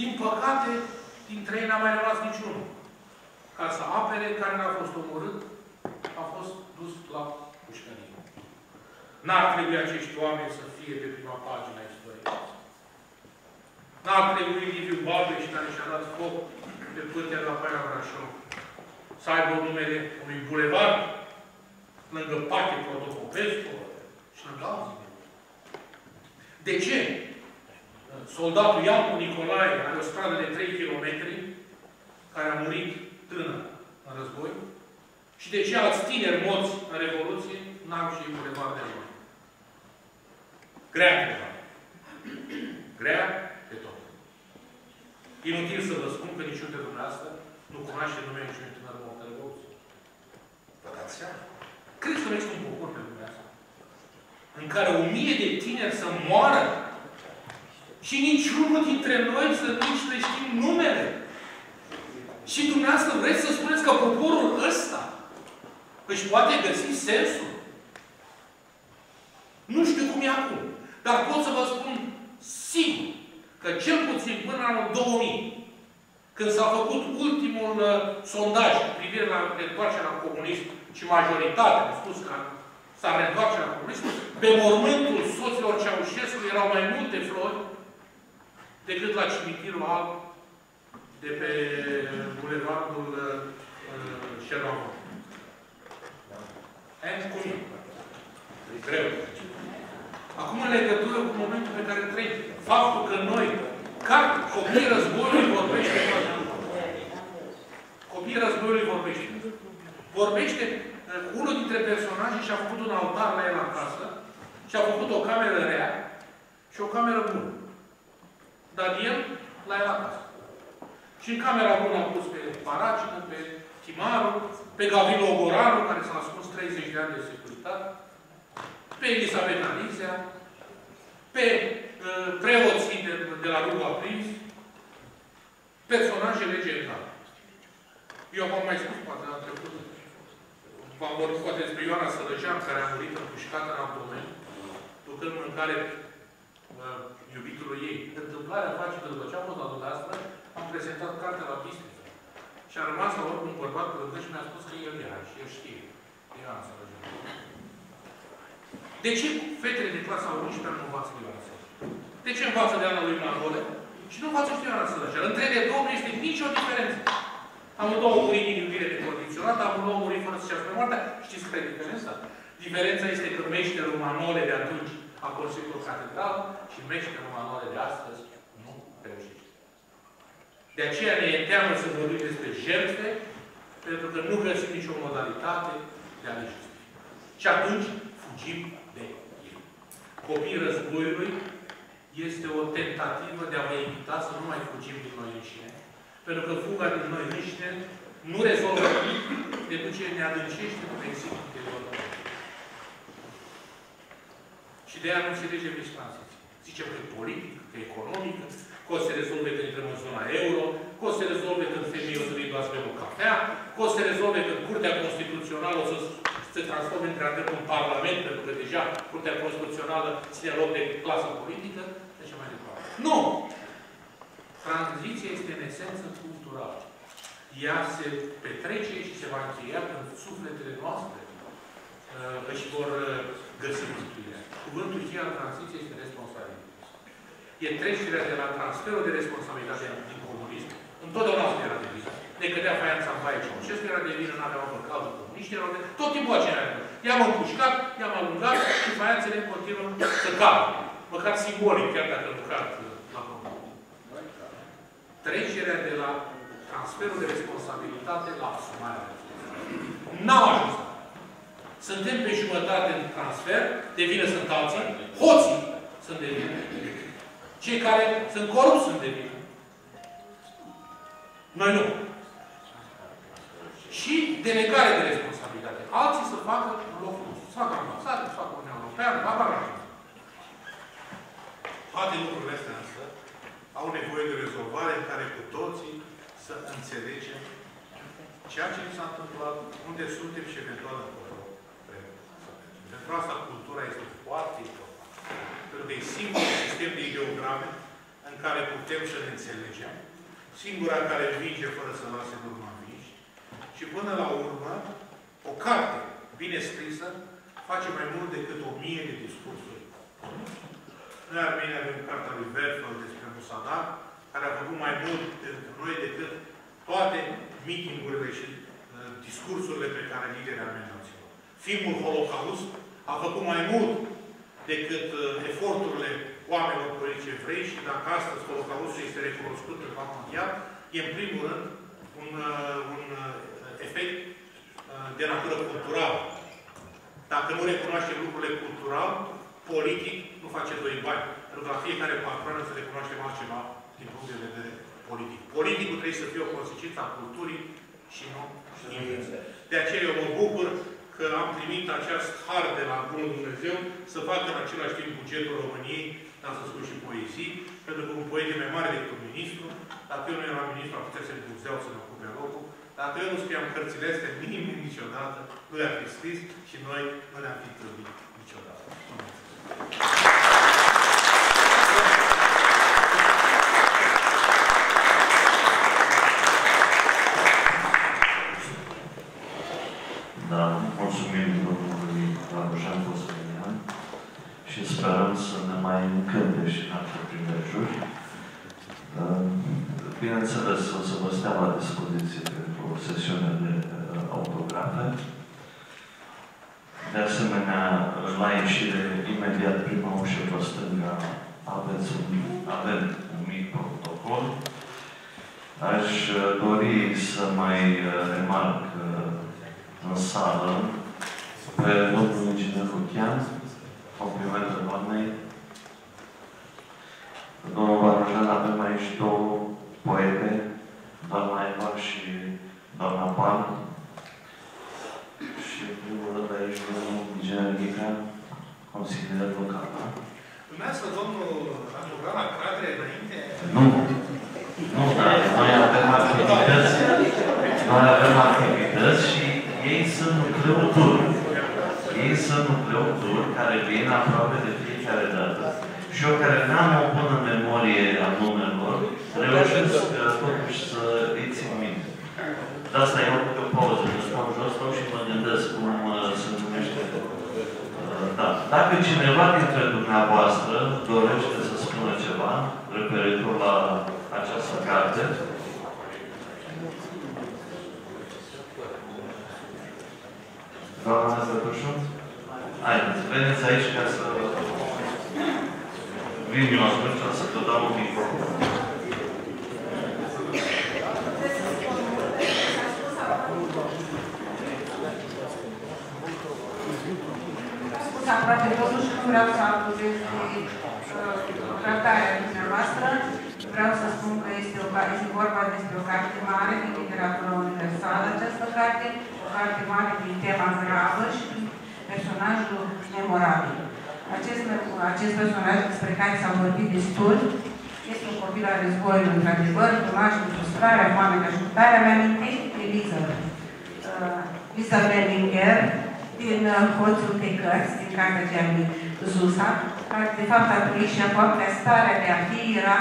Din păcate, dintre ei n-a mai rămas niciunul. Ca să apere, care n-a fost omorât, a fost dus la pușcărie. N-ar trebui acești oameni să fie pe prima pagină a istoriei. N-ar trebui Liviu Babeș, care și-a dat foc pe pâtea de la Baia Brașov, să aibă numele unui bulevard, lângă Pache, Protopopescu, și lângă alții. De ce? Soldatul Iancu Nicolae are o stradă de 3 km, care a murit tânăr în război, și de ce alți tineri morți în Revoluție n-au și ei bulevar de noi. Grea de tot. Grea de tot. Inutil să vă spun că niciun de dumneavoastră nu cunoaște numele niciun tânăr mort în Revoluție. Vă dați seama? Crezi că ești un popor pe lumea asta? În care 1000 de tineri să moară Și niciunul dintre noi să nici le știm numele. Și dumneavoastră vreți să spuneți că poporul ăsta își poate găsi sensul? Nu știu cum e acum. Dar pot să vă spun sigur că cel puțin până anul 2000, când s-a făcut ultimul sondaj cu privire la reîntoarcerea comunism și majoritatea a spus că s-a reîntoarce la comunism, pe mormântul soților Ceaușescu erau mai multe flori decât la cimitirul alb de pe bulevardul Șerlaman. Aia cum e? E greu. Acum, în legătură cu momentul pe care trăim, faptul că noi, ca Copiii Războiului vorbește, Copiii Războiului vorbește. Vorbește unul dintre personaje și-a făcut un altar la el acasă și-a făcut o cameră rea și o cameră bună. Dar el la el acasă. Și în camera bună a pus pe Paracină, pe Timaru, pe Gavrilă Ogoranu, care s-a ascuns 30 de ani de securitate, pe Elisabeta Lizea, pe preoții de la Rugă Aprins, personaje legendare. Eu v-am mai spus poate la trecută. V-am vorbit poate despre Ioana Sălăjean, care a murit împușcată în abdomen, ducând mâncare iubitului ei. Întâmplarea face că după ce am fost la dumneavoastră, am prezentat cartea la bistriță. Și a rămas la urmă un bărbat pe lângă și mi-a spus că el era și el știe. Ioana Sălăjean. De ce fetele de clasa 11 nu învață de Ioana Sălăjean? De ce învață de Ana lui Manole? Și nu învață și Ioana Sălăjean. Între ele două nu este nicio diferență. Amândouă au murit din iubire necondiționată, amândouă au murit fără să cească moartea. Știți care e diferența? Diferența este că meșterul Manole de atunci a construit o catedrală și meșterul Manole de astăzi nu reușește. De aceea ne e teamă să vorbim despre jertfe, pentru că nu găsim nicio modalitate de a le justifica. Și atunci fugim de el. Copiii Războiului este o tentativă de a vă invita să nu mai fugim din noi înșine. Pentru că fuga din noi înșine nu rezolvă nimic decât ce ne adâncește cu exilul interior. Și de aia nu înțelegem distanța. Zicem că e politică, că e economică, că o să se rezolve când intrăm în zona euro, că o să se rezolve când femeii o să îi luați pe o cafea, că o să se rezolve când Curtea Constituțională o să se transforme într-adevăr în Parlament, pentru că deja Curtea Constituțională ține loc de clasa politică, de ce mai departe. Nu! Tranziția este în esență culturală. Ea se petrece și se va încheia când sufletele noastre își vor găsi mântuirea. Cuvântul cheie al tranziției este responsabilitate. E trecerea de la transferul de responsabilitate din comunism. Întotdeauna asta era de vină. Ne cădea faianța în baie Ceaușescu, era de vină, n-avea o păcală comuniști, erau de... Tot timpul aceea era. I-am împușcat, i-am alungat și faianțele continuă să cadă. Măcar simbolic, chiar dacă nu cad. Trecerea de la transferul de responsabilitate la asumarea responsabilității. N-au ajuns. Suntem pe jumătate în transfer, de vină sunt alții, hoții sunt de vină. Cei care sunt corupți sunt de vină. Noi nu. Și delegare de responsabilitate. Alții să facă locul nostru. Să facă ambasadă, să facă Uniunea Europeană, la Parlamentul. Toate lucrurile astea însă au nevoie de rezolvare în care cu toții să înțelegem ceea ce s-a întâmplat, unde suntem și eventual încolo. Pentru asta cultura este foarte importantă. Pentru că e singurul sistem de ideograme în care putem să ne înțelegem, singura care învinge fără să lase în urmă miști și până la urmă, o carte bine scrisă face mai mult decât 1000 de discursuri. Noi armenii avem cartea lui Verfel despre Musadar, care a făcut mai mult pentru noi decât toate mitingurile și discursurile pe care liderii armeni au ținut. Filmul Holocaust a făcut mai mult decât eforturile oamenilor politici evrei și dacă astăzi Holocaustul este recunoscut în plan mondial, e în primul rând un efect de natură culturală. Dacă nu recunoaștem lucrurile cultural, politic, nu face doi bani. Pentru că la fiecare patru să recunoaștem altceva din punct de vedere politic. Politicul trebuie să fie o consecință a culturii și nu. De aceea eu mă bucur că am primit acest har de la Bunul Dumnezeu să facă în același timp bugetul României, dar să spun și poezii, pentru că un poet e mai mare decât un ministru. Dacă eu nu eram ministru, am putea să-mi buzeau să-mi ocupe locul. Dacă eu nu scriam cărțile astea, minim niciodată, nu le-am fi scris și noi nu le-am fi trăbit niciodată. Da, mulțumim domnului Varujan Vosganian și sperăm să ne mai încânte și în alte prilejuri. Bineînțeles, o să vă stea la dispoziție pentru sesiunea de autografe. De asemenea, la ieșire, imediat prima ușă pe stânga, avem un mic protocol. Aș dori să mai remarc în sală pe domnul inginer Lucian, complimentul doamnei. Domnul Varujan, avem aici două poete, doamna Eva și doamna Pan. Și în primul rând aici domnul inginer Ghita, consilier local. Dumneavoastră, domnul Andrei la cadre înainte? Nu. Nu, dar noi avem activități. Noi avem activități și ei sunt nucleul dur. Ei sunt nucleul dur care vin aproape de fiecare dată. Și eu, care n-am o bună memorie a numelor, reușesc totuși să îi țin minte. De asta iau câte o pauză. Îți stau jos, stau și mă gândesc cum se numește. Da. Dacă cineva dintre dumneavoastră dorește să spună ceva referitor la această carte, doamna Sălăjean? Haideți, veniți aici ca să... Vin eu atunci să te dau un microfon. Am spus aproape totul și nu vreau să acuzez tratarea dumneavoastră. Vreau să spun că este vorba despre o carte mare din literatură universală, această carte, o carte mare prin tema gravă și prin personajul memorabil. Acest personaj despre care s-a vorbit destul este un copil al războiului, într-adevăr, cunoaște frustrarea, foamea, ajutarea, mi amintește de Lisa Berlinger, din Hoțul de Cărți, din cartea aceea lui Zusa, care de fapt a trăit și a foamea, starea de a fi era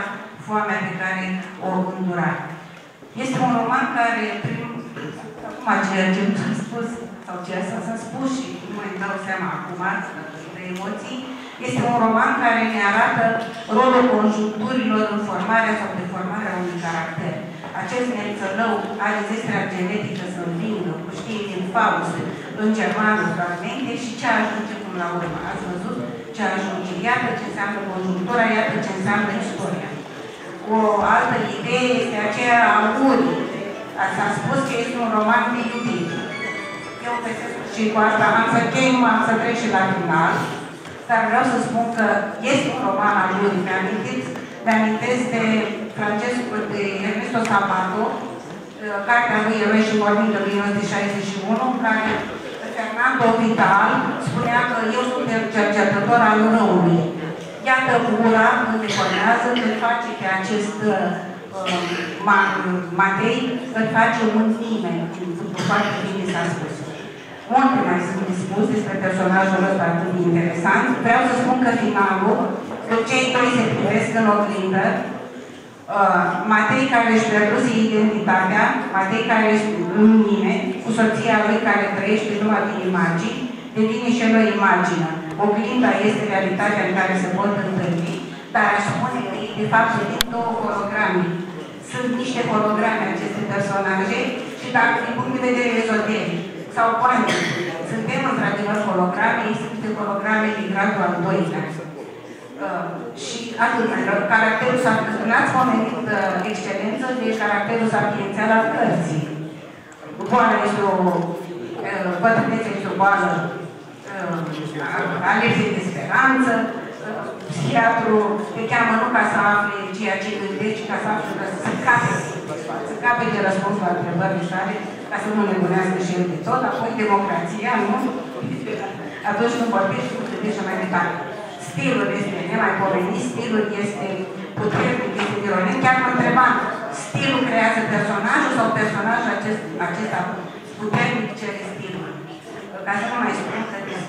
foamea pe care o îndura. Este un roman care, acum ceea ce am spus, sau ceea ce s-a spus și nu mai dau seama acum, emoții, este un roman care ne arată rolul conjuncturilor în formarea sau deformarea unui caracter. Acest neînțelău are zestrea genetică să învingă, cu știi din Faust, în germanul fragmente și ce ajunge până la urmă. Ați văzut ce ajunge. Iată ce înseamnă conjunctura, iată ce înseamnă istoria. O altă idee este aceea a urii. S-a spus că este un roman de iubire. Eu pesesc și cu asta am să trec și la final, dar vreau să spun că este un roman al lui. Mi-amintesc de Ernesto Sabato, cartea lui Eroi și Pornită, 1961, în care Fernando Vital spunea că eu sunt cercetător al răului. Iată ura când deconează, când face pe acest Matei, îl face un nimeni, după foarte bine s-a spus. Multe mai sunt dispus despre personajul ăsta atât de interesant. Vreau să spun că finalul, cei doi se privesc în oglindă. Matei care își pierduse identitatea, Matei care este în mine, cu soția lui care trăiește numai din imagini, devine și el o imagine. Oglinda este realitatea în care se pot întâlni, dar aș spune că ei, de fapt, sunt două holograme. Sunt niște holograme aceste personaje și dacă din punct de vedere ezoteric, sau poate. Suntem într-adevăr holograme, ei sunt holograme din gradul al doilea. Și atât, caracterul s-a... N-ați pomenit excelență de caracterul sapiențial al cărții. Boala este o... Bătrânețe este o boală a lipsei de speranță. Psihiatru te cheamă nu ca să afle ceea ce gândești, ca să afle, ca să capete răspunsul la întrebările sale, ca să nu nebunească și el de tot, apoi democrația, nu? Atunci când vorbești și nu te duci mai departe. Stilul este nemaipomenit, stilul este puternic, este violent. Chiar mă întrebam, stilul creează personajul sau personajul acesta puternic cere stilul? Ca să nu mai spun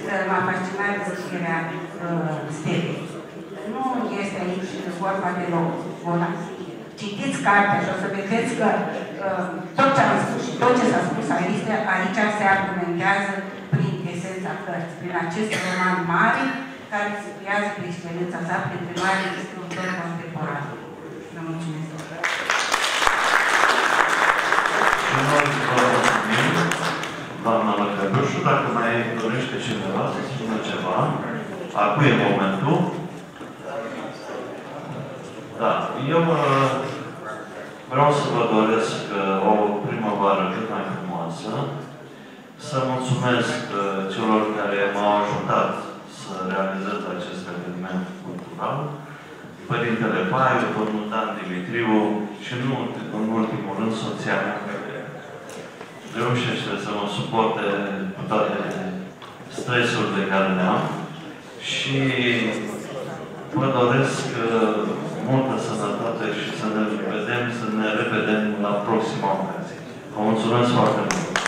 că m-a fascinat deschiderea stilei. Nu este aici vorba de loc. Citiți cartea și o să vedeți că tot ce am spus și tot ce s-a spus aici se argumentează prin esența cărții, prin acest roman mare care se creează prin experiența sa, prin primarii scriitori contemporani. Vă mulțumesc! Doamna Lăcădușu, dacă mai dorește cineva să spună ceva, acum e momentul. Da, eu vreau să vă doresc o primăvară cât mai frumoasă, să mulțumesc celor care m-au ajutat să realizez acest eveniment cultural, Părintele Paiu, domnul Dan Dimitriu și, nu în ultimul rând, soția mea, care reușește să mă suporte cu toate stresurile care le-am și vă doresc multă sănătate și să ne vedem la proxima ocazie. Vă mulțumesc foarte mult!